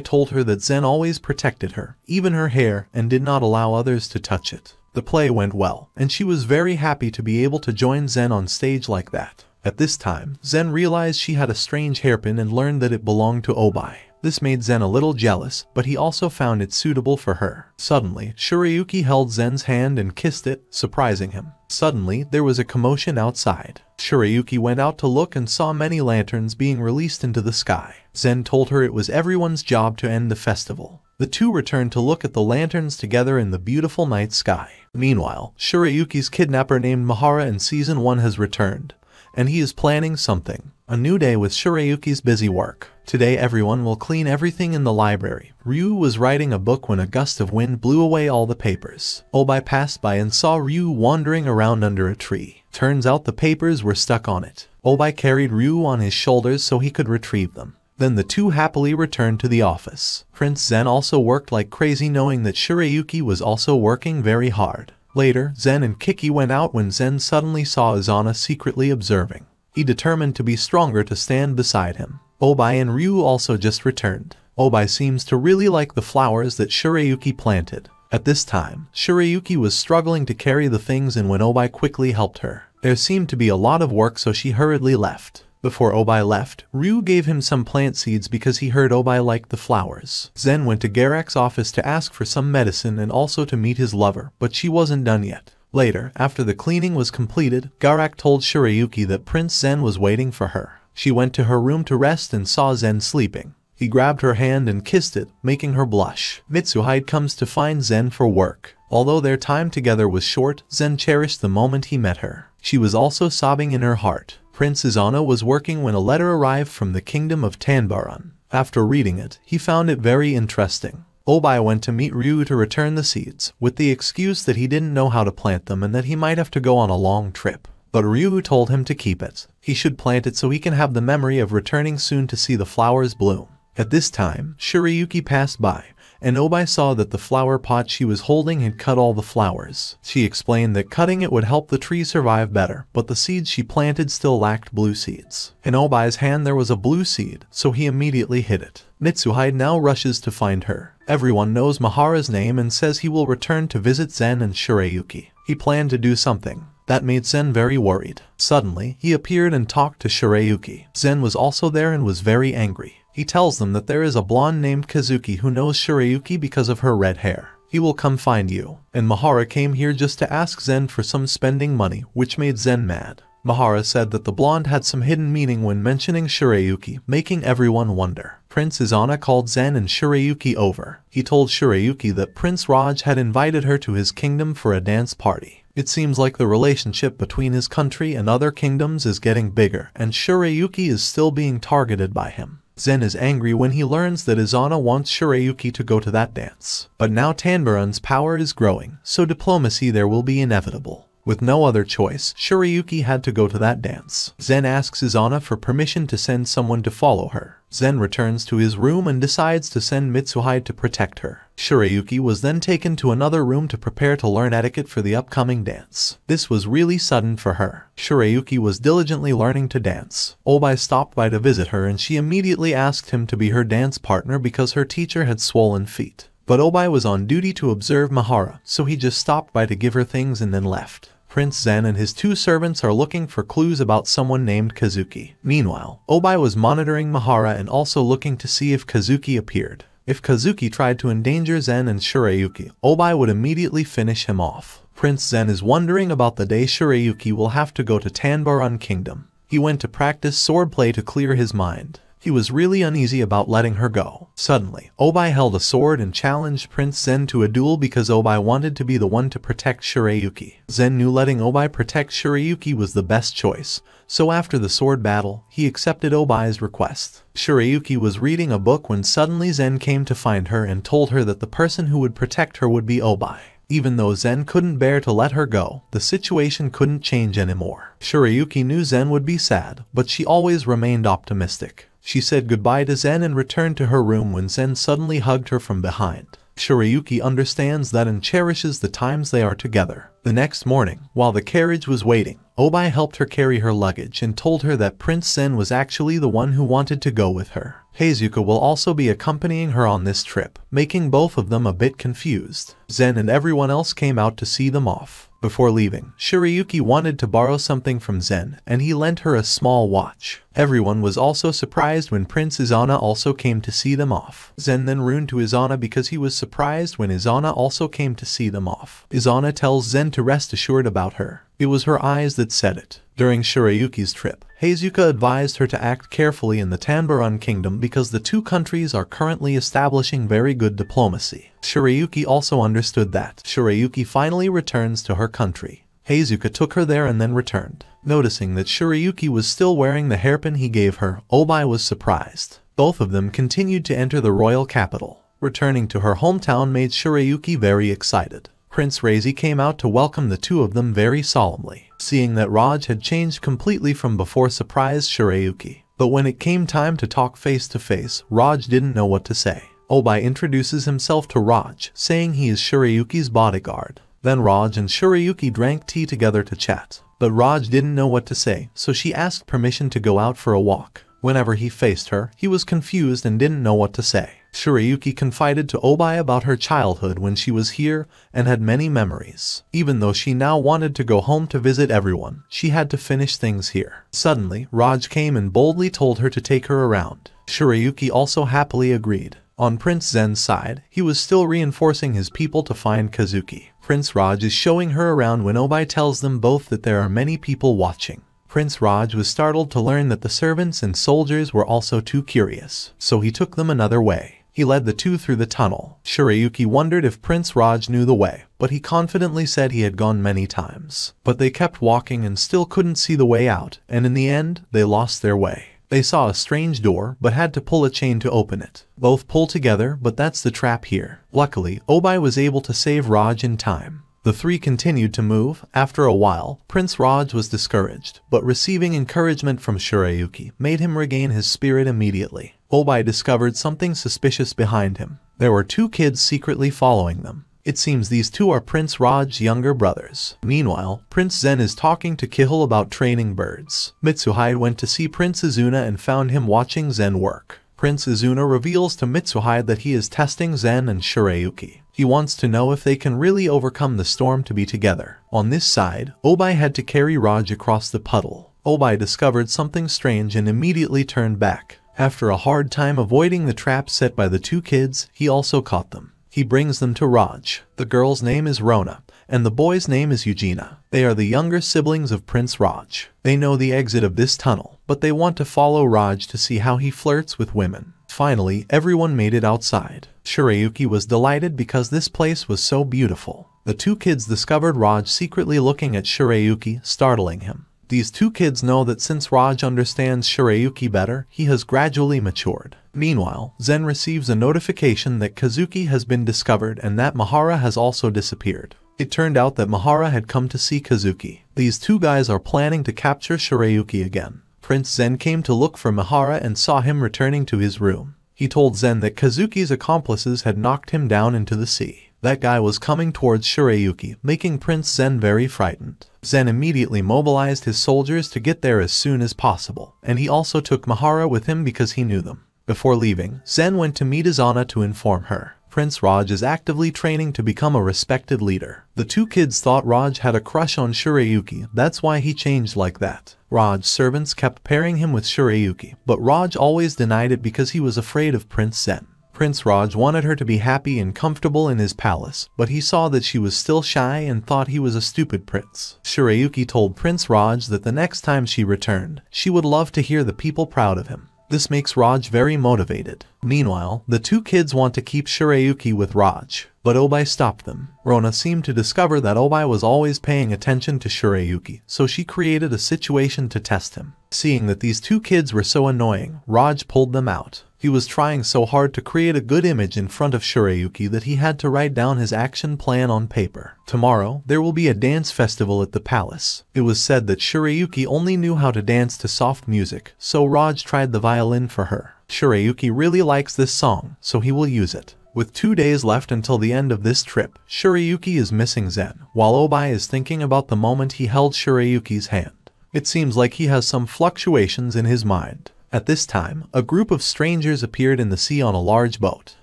told her that Zen always protected her, even her hair, and did not allow others to touch it. The play went well, and she was very happy to be able to join Zen on stage like that. At this time, Zen realized she had a strange hairpin and learned that it belonged to Obi. This made Zen a little jealous, but he also found it suitable for her. Suddenly, Shirayuki held Zen's hand and kissed it, surprising him. Suddenly, there was a commotion outside. Shirayuki went out to look and saw many lanterns being released into the sky. Zen told her it was everyone's job to end the festival. The two returned to look at the lanterns together in the beautiful night sky. Meanwhile, Shirayuki's kidnapper named Mahara in Season one has returned, and he is planning something. A new day with Shirayuki's busy work. Today everyone will clean everything in the library. Ryu was writing a book when a gust of wind blew away all the papers. Obi passed by and saw Ryu wandering around under a tree. Turns out the papers were stuck on it. Obi carried Ryu on his shoulders so he could retrieve them. Then the two happily returned to the office. Prince Zen also worked like crazy, knowing that Shirayuki was also working very hard. Later, Zen and Kiki went out when Zen suddenly saw Izana secretly observing. He determined to be stronger to stand beside him. Obi and Ryu also just returned. Obi seems to really like the flowers that Shirayuki planted. At this time, Shirayuki was struggling to carry the things in when Obi quickly helped her. There seemed to be a lot of work, so she hurriedly left. Before Obi left, Ryu gave him some plant seeds because he heard Obi liked the flowers. Zen went to Garak's office to ask for some medicine and also to meet his lover, but she wasn't done yet. Later, after the cleaning was completed, Garak told Shirayuki that Prince Zen was waiting for her. She went to her room to rest and saw Zen sleeping. He grabbed her hand and kissed it, making her blush. Mitsuhide comes to find Zen for work. Although their time together was short, Zen cherished the moment he met her. She was also sobbing in her heart. Prince Izana was working when a letter arrived from the kingdom of Tanbarun. After reading it, he found it very interesting. Obi went to meet Ryu to return the seeds, with the excuse that he didn't know how to plant them and that he might have to go on a long trip. But Ryu told him to keep it. He should plant it so he can have the memory of returning soon to see the flowers bloom. At this time, Shirayuki passed by, and Obi saw that the flower pot she was holding had cut all the flowers. She explained that cutting it would help the tree survive better, but the seeds she planted still lacked blue seeds. In Obi's hand there was a blue seed, so he immediately hid it. Mitsuhide now rushes to find her. Everyone knows Mahara's name and says he will return to visit Zen and Shirayuki. He planned to do something. That made Zen very worried. Suddenly, he appeared and talked to Shirayuki. Zen was also there and was very angry. He tells them that there is a blonde named Kazuki who knows Shirayuki because of her red hair. He will come find you. And Mahara came here just to ask Zen for some spending money, which made Zen mad. Mahara said that the blonde had some hidden meaning when mentioning Shirayuki, making everyone wonder. Prince Izana called Zen and Shirayuki over. He told Shirayuki that Prince Raj had invited her to his kingdom for a dance party. It seems like the relationship between his country and other kingdoms is getting bigger, and Shirayuki is still being targeted by him. Zen is angry when he learns that Izana wants Shirayuki to go to that dance. But now Tanbarun's power is growing, so diplomacy there will be inevitable. With no other choice, Shirayuki had to go to that dance. Zen asks Izana for permission to send someone to follow her. Zen returns to his room and decides to send Mitsuhide to protect her. Shirayuki was then taken to another room to prepare to learn etiquette for the upcoming dance. This was really sudden for her. Shirayuki was diligently learning to dance. Obi stopped by to visit her and she immediately asked him to be her dance partner because her teacher had swollen feet. But Obi was on duty to observe Mahara, so he just stopped by to give her things and then left. Prince Zen and his two servants are looking for clues about someone named Kazuki. Meanwhile, Obi was monitoring Mahara and also looking to see if Kazuki appeared. If Kazuki tried to endanger Zen and Shirayuki, Obi would immediately finish him off. Prince Zen is wondering about the day Shirayuki will have to go to Tanbarun Kingdom. He went to practice swordplay to clear his mind. He was really uneasy about letting her go. Suddenly, Obi held a sword and challenged Prince Zen to a duel because Obi wanted to be the one to protect Shirayuki. Zen knew letting Obi protect Shirayuki was the best choice, so after the sword battle, he accepted Obi's request. Shirayuki was reading a book when suddenly Zen came to find her and told her that the person who would protect her would be Obi. Even though Zen couldn't bear to let her go, the situation couldn't change anymore. Shirayuki knew Zen would be sad, but she always remained optimistic. She said goodbye to Zen and returned to her room when Zen suddenly hugged her from behind. Shirayuki understands that and cherishes the times they are together. The next morning, while the carriage was waiting, Obi helped her carry her luggage and told her that Prince Zen was actually the one who wanted to go with her. Heizuka will also be accompanying her on this trip, making both of them a bit confused. Zen and everyone else came out to see them off. Before leaving, Shirayuki wanted to borrow something from Zen, and he lent her a small watch. Everyone was also surprised when Prince Izana also came to see them off. Zen then ruined to Izana because he was surprised when Izana also came to see them off. Izana tells Zen to rest assured about her. It was her eyes that said it. During Shirayuki's trip, Heizuka advised her to act carefully in the Tanbarun Kingdom because the two countries are currently establishing very good diplomacy. Shirayuki also understood that. Shirayuki finally returns to her country. Heizuka took her there and then returned. Noticing that Shirayuki was still wearing the hairpin he gave her, Obi was surprised. Both of them continued to enter the royal capital. Returning to her hometown made Shirayuki very excited. Prince Reizi came out to welcome the two of them very solemnly. Seeing that Raj had changed completely from before surprised Shirayuki. But when it came time to talk face to face, Raj didn't know what to say. Obi introduces himself to Raj, saying he is Shirayuki's bodyguard. Then Raj and Shirayuki drank tea together to chat. But Raj didn't know what to say, so she asked permission to go out for a walk. Whenever he faced her, he was confused and didn't know what to say. Shirayuki confided to Obi about her childhood when she was here and had many memories. Even though she now wanted to go home to visit everyone, she had to finish things here. Suddenly, Raj came and boldly told her to take her around. Shirayuki also happily agreed. On Prince Zen's side, he was still reinforcing his people to find Kazuki. Prince Raj is showing her around when Obi tells them both that there are many people watching. Prince Raj was startled to learn that the servants and soldiers were also too curious, so he took them another way. He led the two through the tunnel. Shirayuki wondered if Prince Raj knew the way, but he confidently said he had gone many times. But they kept walking and still couldn't see the way out, and in the end, they lost their way. They saw a strange door, but had to pull a chain to open it. Both pull together, but that's the trap here. Luckily, Obi was able to save Raj in time. The three continued to move. After a while, Prince Raj was discouraged, but receiving encouragement from Shirayuki made him regain his spirit immediately. Obi discovered something suspicious behind him. There were two kids secretly following them. It seems these two are Prince Raj's younger brothers. Meanwhile, Prince Zen is talking to Kihal about training birds. Mitsuhide went to see Prince Izuna and found him watching Zen work. Prince Izuna reveals to Mitsuhide that he is testing Zen and Shirayuki. He wants to know if they can really overcome the storm to be together. On this side, Obi had to carry Raj across the puddle. Obi discovered something strange and immediately turned back. After a hard time avoiding the trap set by the two kids, he also caught them. He brings them to Raj. The girl's name is Rona, and the boy's name is Eugena. They are the younger siblings of Prince Raj. They know the exit of this tunnel, but they want to follow Raj to see how he flirts with women. Finally, everyone made it outside. Shirayuki was delighted because this place was so beautiful. The two kids discovered Raj secretly looking at Shirayuki, startling him. These two kids know that since Raj understands Shirayuki better, he has gradually matured. Meanwhile, Zen receives a notification that Kazuki has been discovered and that Mahara has also disappeared. It turned out that Mahara had come to see Kazuki. These two guys are planning to capture Shirayuki again. Prince Zen came to look for Mahara and saw him returning to his room. He told Zen that Kazuki's accomplices had knocked him down into the sea. That guy was coming towards Shirayuki, making Prince Zen very frightened. Zen immediately mobilized his soldiers to get there as soon as possible, and he also took Mahara with him because he knew them. Before leaving, Zen went to meet Izana to inform her. Prince Raj is actively training to become a respected leader. The two kids thought Raj had a crush on Shirayuki, that's why he changed like that. Raj's servants kept pairing him with Shirayuki, but Raj always denied it because he was afraid of Prince Zen. Prince Raj wanted her to be happy and comfortable in his palace, but he saw that she was still shy and thought he was a stupid prince. Shirayuki told Prince Raj that the next time she returned, she would love to hear the people proud of him. This makes Raj very motivated. Meanwhile, the two kids want to keep Shirayuki with Raj, but Obi stopped them. Rona seemed to discover that Obi was always paying attention to Shirayuki, so she created a situation to test him. Seeing that these two kids were so annoying, Raj pulled them out. He was trying so hard to create a good image in front of Shirayuki that he had to write down his action plan on paper. Tomorrow, there will be a dance festival at the palace. It was said that Shirayuki only knew how to dance to soft music, so Raj tried the violin for her. Shirayuki really likes this song, so he will use it. With two days left until the end of this trip, Shirayuki is missing Zen, while Obi is thinking about the moment he held Shirayuki's hand. It seems like he has some fluctuations in his mind. At this time, a group of strangers appeared in the sea on a large boat.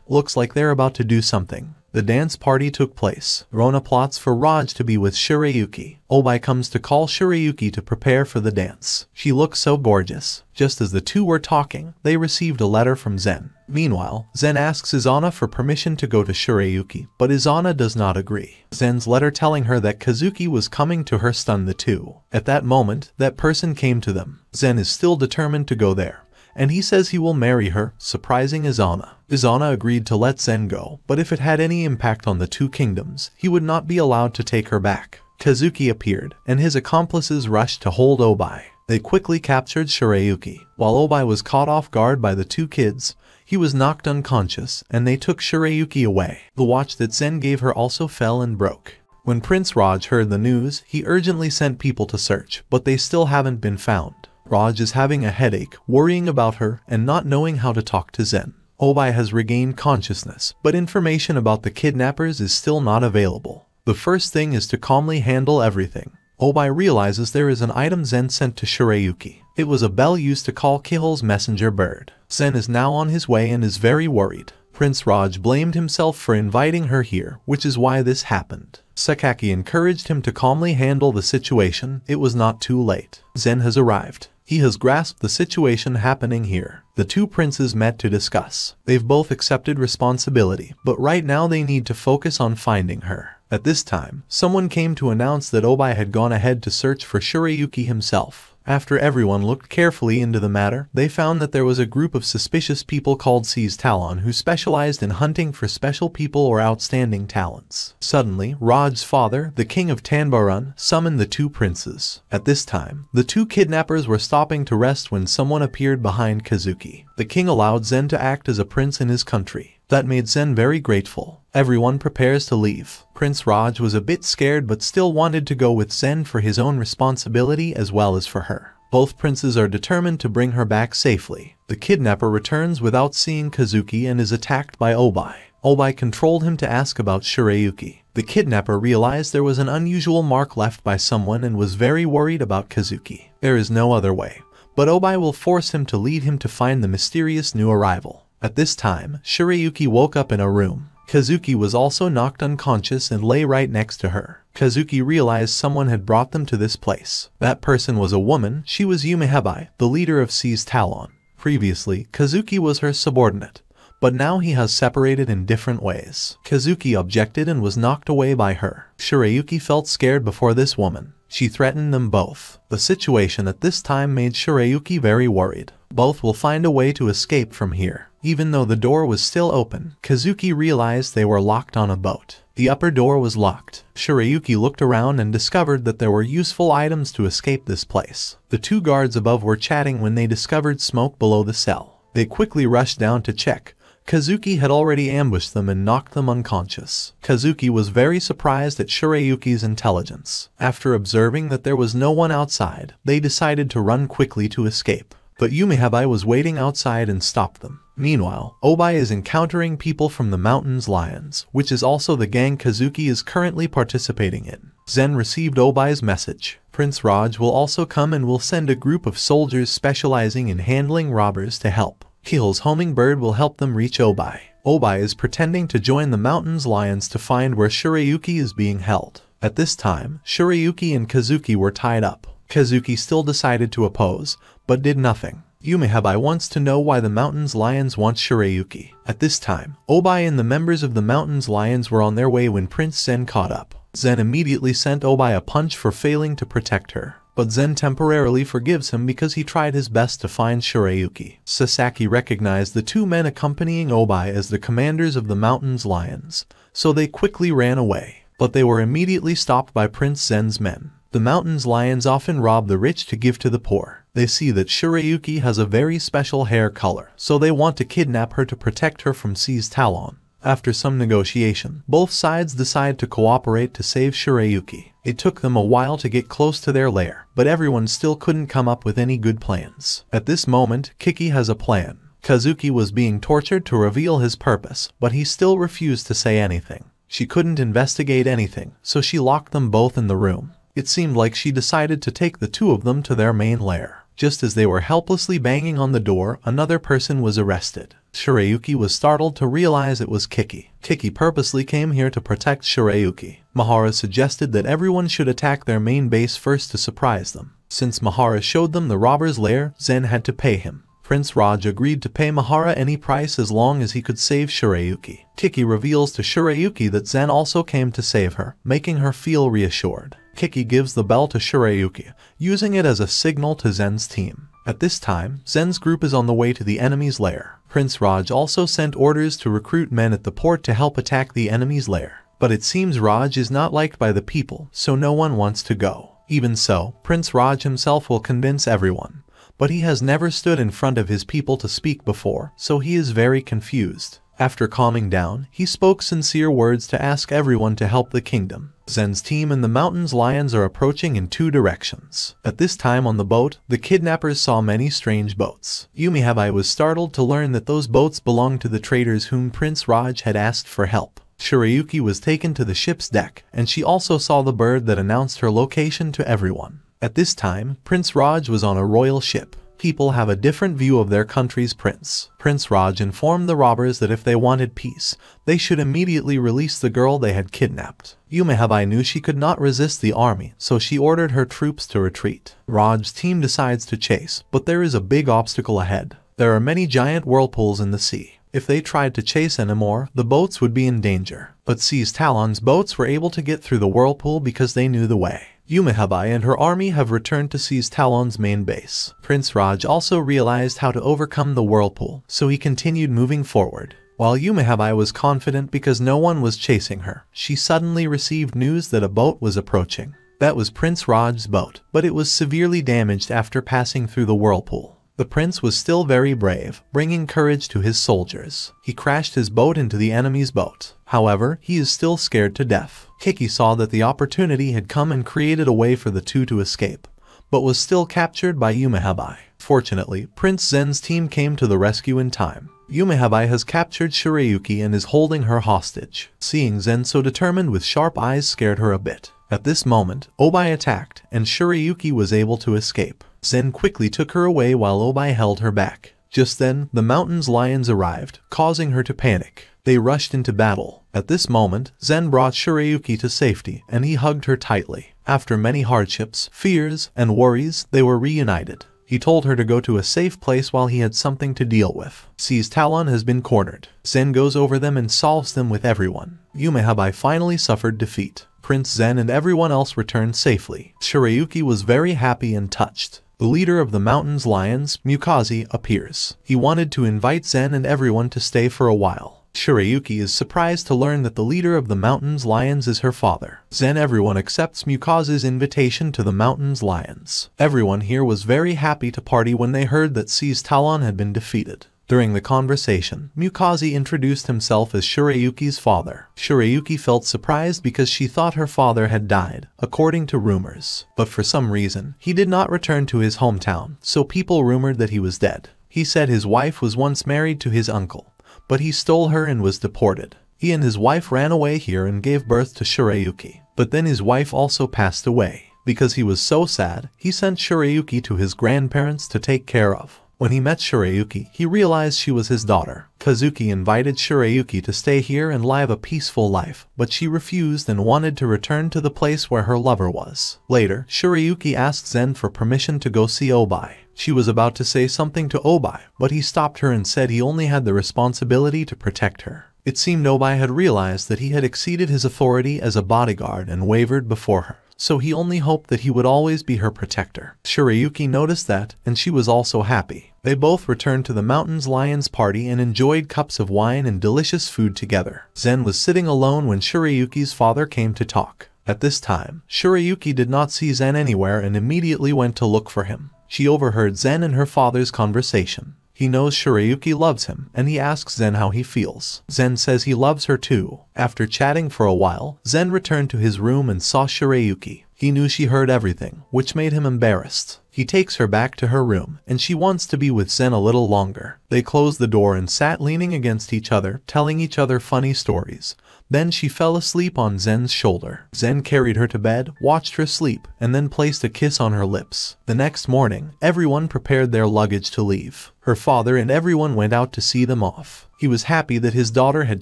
Looks like they're about to do something. The dance party took place. Rona plots for Raj to be with Shirayuki. Obi comes to call Shirayuki to prepare for the dance. She looks so gorgeous. Just as the two were talking, they received a letter from Zen. Meanwhile, Zen asks Izana for permission to go to Shirayuki, but Izana does not agree. Zen's letter telling her that Kazuki was coming to her stunned the two. At that moment, that person came to them. Zen is still determined to go there, and he says he will marry her, surprising Izana. Izana agreed to let Zen go, but if it had any impact on the two kingdoms, he would not be allowed to take her back. Kazuki appeared, and his accomplices rushed to hold Obi. They quickly captured Shirayuki. While Obi was caught off guard by the two kids, he was knocked unconscious, and they took Shirayuki away. The watch that Zen gave her also fell and broke. When Prince Raj heard the news, he urgently sent people to search, but they still haven't been found. Raj is having a headache, worrying about her, and not knowing how to talk to Zen. Obi has regained consciousness, but information about the kidnappers is still not available. The first thing is to calmly handle everything. Obi realizes there is an item Zen sent to Shirayuki. It was a bell used to call Kihal's messenger bird. Zen is now on his way and is very worried. Prince Raj blamed himself for inviting her here, which is why this happened. Sakaki encouraged him to calmly handle the situation. It was not too late. Zen has arrived. He has grasped the situation happening here. The two princes met to discuss. They've both accepted responsibility, but right now they need to focus on finding her. At this time, someone came to announce that Obi had gone ahead to search for Shirayuki himself. After everyone looked carefully into the matter, they found that there was a group of suspicious people called Seize Talon who specialized in hunting for special people or outstanding talents. Suddenly, Raj's father, the king of Tanbarun, summoned the two princes. At this time, the two kidnappers were stopping to rest when someone appeared behind Kazuki. The king allowed Zen to act as a prince in his country. That made Zen very grateful. Everyone prepares to leave. Prince Raj was a bit scared but still wanted to go with Zen for his own responsibility as well as for her. Both princes are determined to bring her back safely. The kidnapper returns without seeing Kazuki and is attacked by Obi. Obi controlled him to ask about Shirayuki. The kidnapper realized there was an unusual mark left by someone and was very worried about Kazuki. There is no other way, but Obi will force him to lead him to find the mysterious new arrival. At this time, Shirayuki woke up in a room. Kazuki was also knocked unconscious and lay right next to her. Kazuki realized someone had brought them to this place. That person was a woman. She was Umihebi, the leader of Seize Talon. Previously, Kazuki was her subordinate, but now he has separated in different ways. Kazuki objected and was knocked away by her. Shirayuki felt scared before this woman. She threatened them both. The situation at this time made Shirayuki very worried. Both will find a way to escape from here. Even though the door was still open, Kazuki realized they were locked on a boat. The upper door was locked. Shirayuki looked around and discovered that there were useful items to escape this place. The two guards above were chatting when they discovered smoke below the cell. They quickly rushed down to check, Kazuki had already ambushed them and knocked them unconscious. Kazuki was very surprised at Shirayuki's intelligence. After observing that there was no one outside, they decided to run quickly to escape. But Umihebi was waiting outside and stopped them. Meanwhile, Obi is encountering people from the Mountains Lions, which is also the gang Kazuki is currently participating in. Zen received Obi's message. Prince Raj will also come and will send a group of soldiers specializing in handling robbers to help. Kihal's homing bird will help them reach Obi. Obi is pretending to join the Mountains Lions to find where Shirayuki is being held. At this time, Shirayuki and Kazuki were tied up. Kazuki still decided to oppose, but did nothing. Umihebi wants to know why the Mountains Lions want Shirayuki. At this time, Obi and the members of the Mountains Lions were on their way when Prince Zen caught up. Zen immediately sent Obi a punch for failing to protect her. But Zen temporarily forgives him because he tried his best to find Shirayuki. Sasaki recognized the two men accompanying Obi as the commanders of the Mountains Lions, so they quickly ran away. But they were immediately stopped by Prince Zen's men. The Mountains Lions often rob the rich to give to the poor. They see that Shirayuki has a very special hair color, so they want to kidnap her to protect her from Seize Talon. After some negotiation, both sides decide to cooperate to save Shirayuki. It took them a while to get close to their lair, but everyone still couldn't come up with any good plans. At this moment, Kiki has a plan. Kazuki was being tortured to reveal his purpose, but he still refused to say anything. She couldn't investigate anything, so she locked them both in the room. It seemed like she decided to take the two of them to their main lair. Just as they were helplessly banging on the door, another person was arrested. Shirayuki was startled to realize it was Kiki. Kiki purposely came here to protect Shirayuki. Mahara suggested that everyone should attack their main base first to surprise them. Since Mahara showed them the robber's lair, Zen had to pay him. Prince Raj agreed to pay Mahara any price as long as he could save Shirayuki. Kiki reveals to Shirayuki that Zen also came to save her, making her feel reassured. Kiki gives the bell to Shirayuki, using it as a signal to Zen's team. At this time, Zen's group is on the way to the enemy's lair. Prince Raj also sent orders to recruit men at the port to help attack the enemy's lair. But it seems Raj is not liked by the people, so no one wants to go. Even so, Prince Raj himself will convince everyone. But he has never stood in front of his people to speak before, so he is very confused. After calming down, he spoke sincere words to ask everyone to help the kingdom. Zen's team and the Mountains Lions are approaching in two directions. At this time on the boat, the kidnappers saw many strange boats. Umihebi was startled to learn that those boats belonged to the traders whom Prince Raj had asked for help. Shirayuki was taken to the ship's deck, and she also saw the bird that announced her location to everyone. At this time, Prince Raj was on a royal ship. People have a different view of their country's prince. Prince Raj informed the robbers that if they wanted peace, they should immediately release the girl they had kidnapped. Umihebi knew she could not resist the army, so she ordered her troops to retreat. Raj's team decides to chase, but there is a big obstacle ahead. There are many giant whirlpools in the sea. If they tried to chase anymore, the boats would be in danger. But Seize Talon's boats were able to get through the whirlpool because they knew the way. Umihebi and her army have returned to Seize Talon's main base. Prince Raj also realized how to overcome the whirlpool, so he continued moving forward. While Umihebi was confident because no one was chasing her, she suddenly received news that a boat was approaching. That was Prince Raj's boat, but it was severely damaged after passing through the whirlpool. The prince was still very brave, bringing courage to his soldiers. He crashed his boat into the enemy's boat. However, he is still scared to death. Kiki saw that the opportunity had come and created a way for the two to escape, but was still captured by Umihebi. Fortunately, Prince Zen's team came to the rescue in time. Umihebi has captured Shirayuki and is holding her hostage. Seeing Zen so determined with sharp eyes scared her a bit. At this moment, Obi attacked, and Shirayuki was able to escape. Zen quickly took her away while Obi held her back. Just then, the Mountains Lions arrived, causing her to panic. They rushed into battle. At this moment, Zen brought Shirayuki to safety, and he hugged her tightly. After many hardships, fears, and worries, they were reunited. He told her to go to a safe place while he had something to deal with. Seize Talon has been cornered. Zen goes over them and solves them with everyone. Umihebi finally suffered defeat. Prince Zen and everyone else returned safely. Shirayuki was very happy and touched. The leader of the Mountains Lions, Mukaze, appears. He wanted to invite Zen and everyone to stay for a while. Shirayuki is surprised to learn that the leader of the Mountains Lions is her father. Zen everyone accepts Mukaze's invitation to the Mountains Lions. Everyone here was very happy to party when they heard that Seize Talon had been defeated. During the conversation, Mukaze introduced himself as Shirayuki's father. Shirayuki felt surprised because she thought her father had died, according to rumors. But for some reason, he did not return to his hometown, so people rumored that he was dead. He said his wife was once married to his uncle, but he stole her and was deported. He and his wife ran away here and gave birth to Shirayuki. But then his wife also passed away. Because he was so sad, he sent Shirayuki to his grandparents to take care of. When he met Shirayuki, he realized she was his daughter. Kazuki invited Shirayuki to stay here and live a peaceful life, but she refused and wanted to return to the place where her lover was. Later, Shirayuki asked Zen for permission to go see Obi. She was about to say something to Obi, but he stopped her and said he only had the responsibility to protect her. It seemed Obi had realized that he had exceeded his authority as a bodyguard and wavered before her. So he only hoped that he would always be her protector. Shirayuki noticed that, and she was also happy. They both returned to the Mountains Lions party and enjoyed cups of wine and delicious food together. Zen was sitting alone when Shirayuki's father came to talk. At this time, Shirayuki did not see Zen anywhere and immediately went to look for him. She overheard Zen and her father's conversation. He knows Shirayuki loves him, and he asks Zen how he feels. Zen says he loves her too. After chatting for a while, Zen returned to his room and saw Shirayuki. He knew she heard everything, which made him embarrassed. He takes her back to her room, and she wants to be with Zen a little longer. They closed the door and sat leaning against each other, telling each other funny stories. Then she fell asleep on Zen's shoulder. Zen carried her to bed, watched her sleep, and then placed a kiss on her lips. The next morning, everyone prepared their luggage to leave. Her father and everyone went out to see them off. He was happy that his daughter had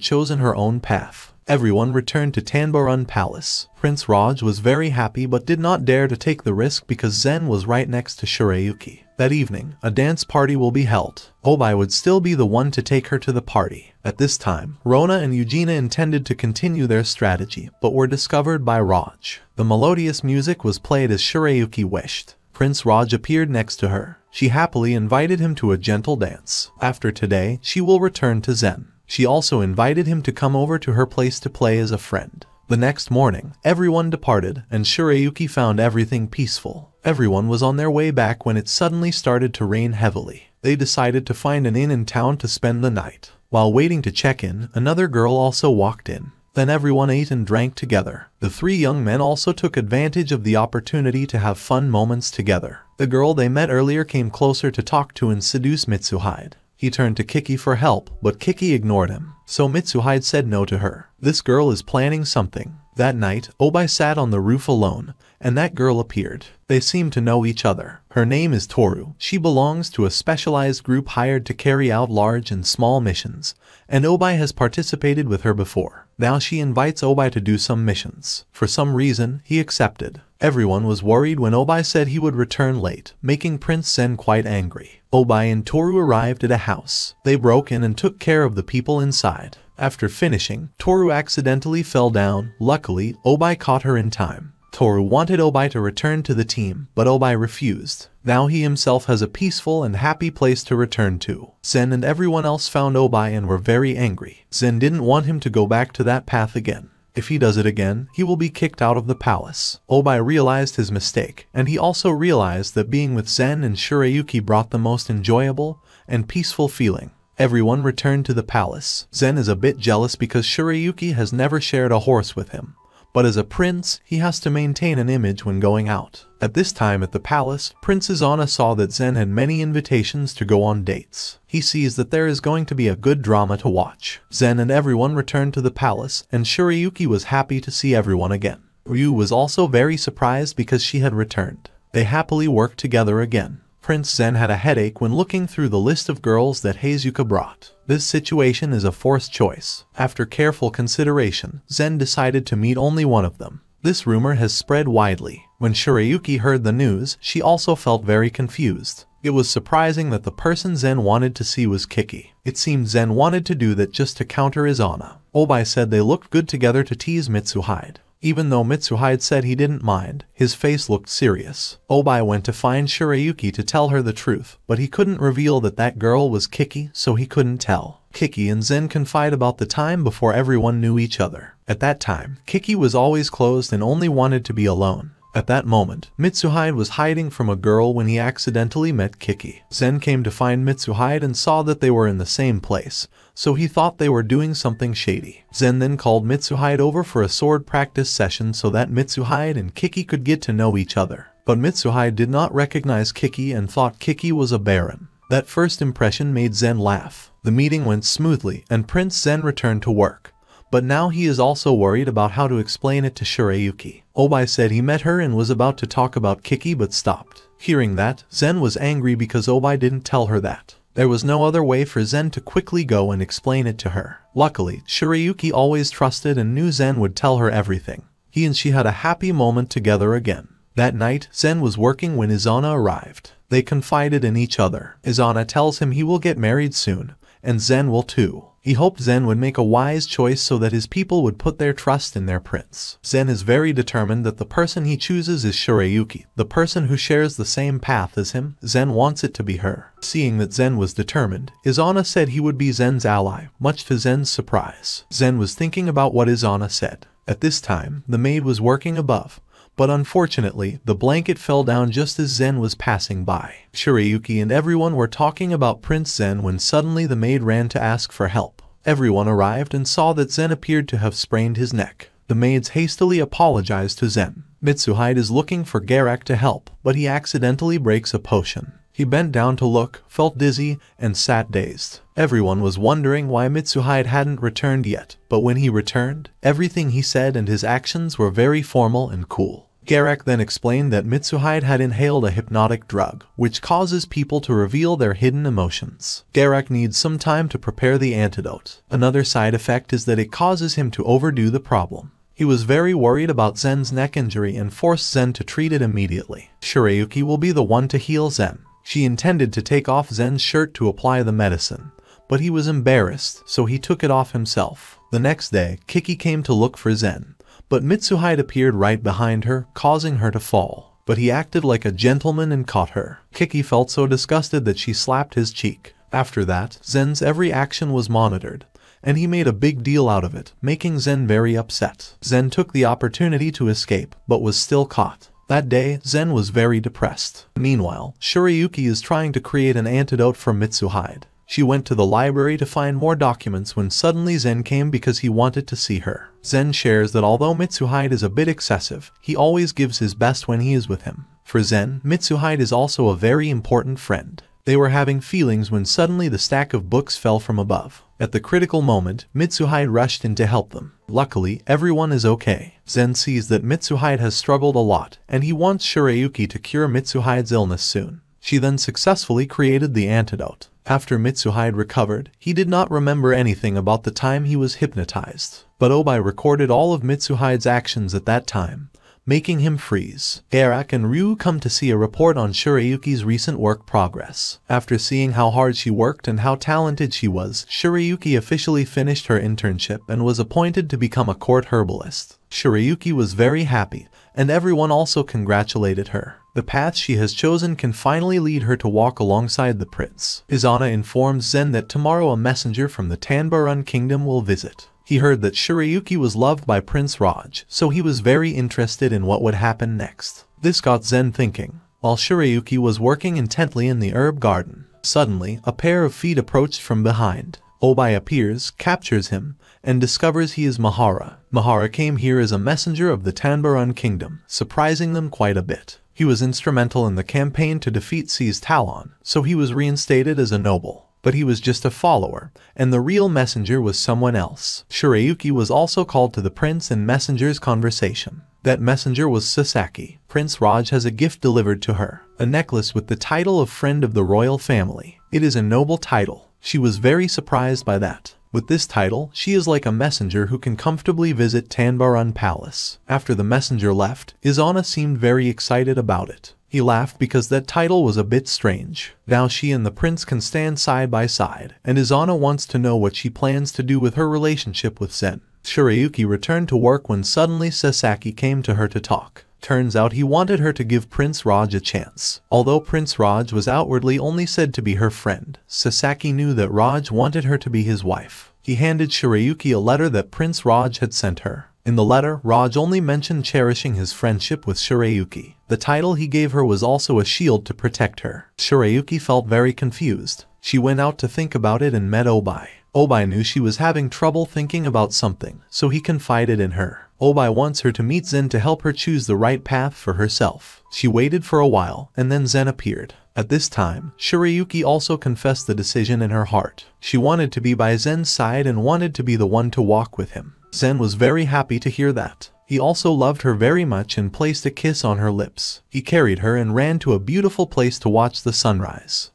chosen her own path. Everyone returned to Tanbarun Palace. Prince Raj was very happy but did not dare to take the risk because Zen was right next to Shirayuki. That evening, a dance party will be held. Obi would still be the one to take her to the party. At this time, Rona and Eugena intended to continue their strategy, but were discovered by Raj. The melodious music was played as Shirayuki wished. Prince Raj appeared next to her. She happily invited him to a gentle dance. After today, she will return to Zen. She also invited him to come over to her place to play as a friend. The next morning, everyone departed, and Shirayuki found everything peaceful. Everyone was on their way back when it suddenly started to rain heavily. They decided to find an inn in town to spend the night. While waiting to check in, another girl also walked in. Then everyone ate and drank together. The three young men also took advantage of the opportunity to have fun moments together. The girl they met earlier came closer to talk to and seduce Mitsuhide. He turned to Kiki for help, but Kiki ignored him. So Mitsuhide said no to her. This girl is planning something. That night, Obi sat on the roof alone, and that girl appeared. They seemed to know each other. Her name is Toru. She belongs to a specialized group hired to carry out large and small missions, and Obi has participated with her before. Now she invites Obi to do some missions. For some reason, he accepted. Everyone was worried when Obi said he would return late, making Prince Zen quite angry. Obi and Toru arrived at a house. They broke in and took care of the people inside. After finishing, Toru accidentally fell down. Luckily, Obi caught her in time. Toru wanted Obi to return to the team, but Obi refused. Now he himself has a peaceful and happy place to return to. Zen and everyone else found Obi and were very angry. Zen didn't want him to go back to that path again. If he does it again, he will be kicked out of the palace. Obi realized his mistake, and he also realized that being with Zen and Shirayuki brought the most enjoyable and peaceful feeling. Everyone returned to the palace. Zen is a bit jealous because Shirayuki has never shared a horse with him. But as a prince, he has to maintain an image when going out. At this time at the palace, Prince Izana saw that Zen had many invitations to go on dates. He sees that there is going to be a good drama to watch. Zen and everyone returned to the palace, and Shirayuki was happy to see everyone again. Ryu was also very surprised because she had returned. They happily worked together again. Prince Zen had a headache when looking through the list of girls that Heizuka brought. This situation is a forced choice. After careful consideration, Zen decided to meet only one of them. This rumor has spread widely. When Shirayuki heard the news, she also felt very confused. It was surprising that the person Zen wanted to see was Kiki. It seemed Zen wanted to do that just to counter Izana. Obi said they looked good together to tease Mitsuhide. Even though Mitsuhide said he didn't mind, his face looked serious. Obi went to find Shirayuki to tell her the truth, but he couldn't reveal that that girl was Kiki, so he couldn't tell. Kiki and Zen confide about the time before everyone knew each other. At that time, Kiki was always closed and only wanted to be alone. At that moment, Mitsuhide was hiding from a girl when he accidentally met Kiki. Zen came to find Mitsuhide and saw that they were in the same place, so he thought they were doing something shady. Zen then called Mitsuhide over for a sword practice session so that Mitsuhide and Kiki could get to know each other. But Mitsuhide did not recognize Kiki and thought Kiki was a baron. That first impression made Zen laugh. The meeting went smoothly and Prince Zen returned to work. But now he is also worried about how to explain it to Shirayuki. Obi said he met her and was about to talk about Kiki but stopped. Hearing that, Zen was angry because Obi didn't tell her that. There was no other way for Zen to quickly go and explain it to her. Luckily, Shirayuki always trusted and knew Zen would tell her everything. He and she had a happy moment together again. That night, Zen was working when Izana arrived. They confided in each other. Izana tells him he will get married soon, and Zen will too. He hoped Zen would make a wise choice so that his people would put their trust in their prince. Zen is very determined that the person he chooses is Shirayuki, the person who shares the same path as him. Zen wants it to be her. Seeing that Zen was determined, Izana said he would be Zen's ally, much to Zen's surprise. Zen was thinking about what Izana said. At this time, the maid was working above, but unfortunately, the blanket fell down just as Zen was passing by. Shirayuki and everyone were talking about Prince Zen when suddenly the maid ran to ask for help. Everyone arrived and saw that Zen appeared to have sprained his neck. The maids hastily apologized to Zen. Mitsuhide is looking for Garak to help, but he accidentally breaks a potion. He bent down to look, felt dizzy, and sat dazed. Everyone was wondering why Mitsuhide hadn't returned yet, but when he returned, everything he said and his actions were very formal and cool. Garak then explained that Mitsuhide had inhaled a hypnotic drug, which causes people to reveal their hidden emotions. Garak needs some time to prepare the antidote. Another side effect is that it causes him to overdo the problem. He was very worried about Zen's neck injury and forced Zen to treat it immediately. Shirayuki will be the one to heal Zen. She intended to take off Zen's shirt to apply the medicine, but he was embarrassed, so he took it off himself. The next day, Kiki came to look for Zen, but Mitsuhide appeared right behind her, causing her to fall. But he acted like a gentleman and caught her. Kiki felt so disgusted that she slapped his cheek. After that, Zen's every action was monitored, and he made a big deal out of it, making Zen very upset. Zen took the opportunity to escape, but was still caught. That day, Zen was very depressed. Meanwhile, Shirayuki is trying to create an antidote for Mitsuhide. She went to the library to find more documents when suddenly Zen came because he wanted to see her. Zen shares that although Mitsuhide is a bit excessive, he always gives his best when he is with him. For Zen, Mitsuhide is also a very important friend. They were having feelings when suddenly the stack of books fell from above. At the critical moment, Mitsuhide rushed in to help them. Luckily, everyone is okay. Zen sees that Mitsuhide has struggled a lot, and he wants Shirayuki to cure Mitsuhide's illness soon. She then successfully created the antidote. After Mitsuhide recovered, he did not remember anything about the time he was hypnotized. But Obi recorded all of Mitsuhide's actions at that time, making him freeze. Garak and Ryu come to see a report on Shirayuki's recent work progress. After seeing how hard she worked and how talented she was, Shirayuki officially finished her internship and was appointed to become a court herbalist. Shirayuki was very happy, and everyone also congratulated her. The path she has chosen can finally lead her to walk alongside the prince. Izana informs Zen that tomorrow a messenger from the Tanbarun Kingdom will visit. He heard that Shirayuki was loved by Prince Raj, so he was very interested in what would happen next. This got Zen thinking. While Shirayuki was working intently in the herb garden, suddenly, a pair of feet approached from behind. Obi appears, captures him, and discovers he is Mahara. Mahara came here as a messenger of the Tanbarun Kingdom, surprising them quite a bit. He was instrumental in the campaign to defeat Seize Talon, so he was reinstated as a noble. But he was just a follower, and the real messenger was someone else. Shirayuki was also called to the prince and messenger's conversation. That messenger was Sakaki. Prince Raj has a gift delivered to her, a necklace with the title of Friend of the Royal Family. It is a noble title. She was very surprised by that. With this title, she is like a messenger who can comfortably visit Tanbarun Palace. After the messenger left, Izana seemed very excited about it. He laughed because that title was a bit strange. Now she and the prince can stand side by side, and Izana wants to know what she plans to do with her relationship with Zen. Shirayuki returned to work when suddenly Sakaki came to her to talk. Turns out he wanted her to give Prince Raj a chance. Although Prince Raj was outwardly only said to be her friend, Sakaki knew that Raj wanted her to be his wife. He handed Shirayuki a letter that Prince Raj had sent her. In the letter, Raj only mentioned cherishing his friendship with Shirayuki. The title he gave her was also a shield to protect her. Shirayuki felt very confused. She went out to think about it and met Obi. Obi knew she was having trouble thinking about something, so he confided in her. Obi wants her to meet Zen to help her choose the right path for herself. She waited for a while, and then Zen appeared. At this time, Shirayuki also confessed the decision in her heart. She wanted to be by Zen's side and wanted to be the one to walk with him. Zen was very happy to hear that. He also loved her very much and placed a kiss on her lips. He carried her and ran to a beautiful place to watch the sunrise.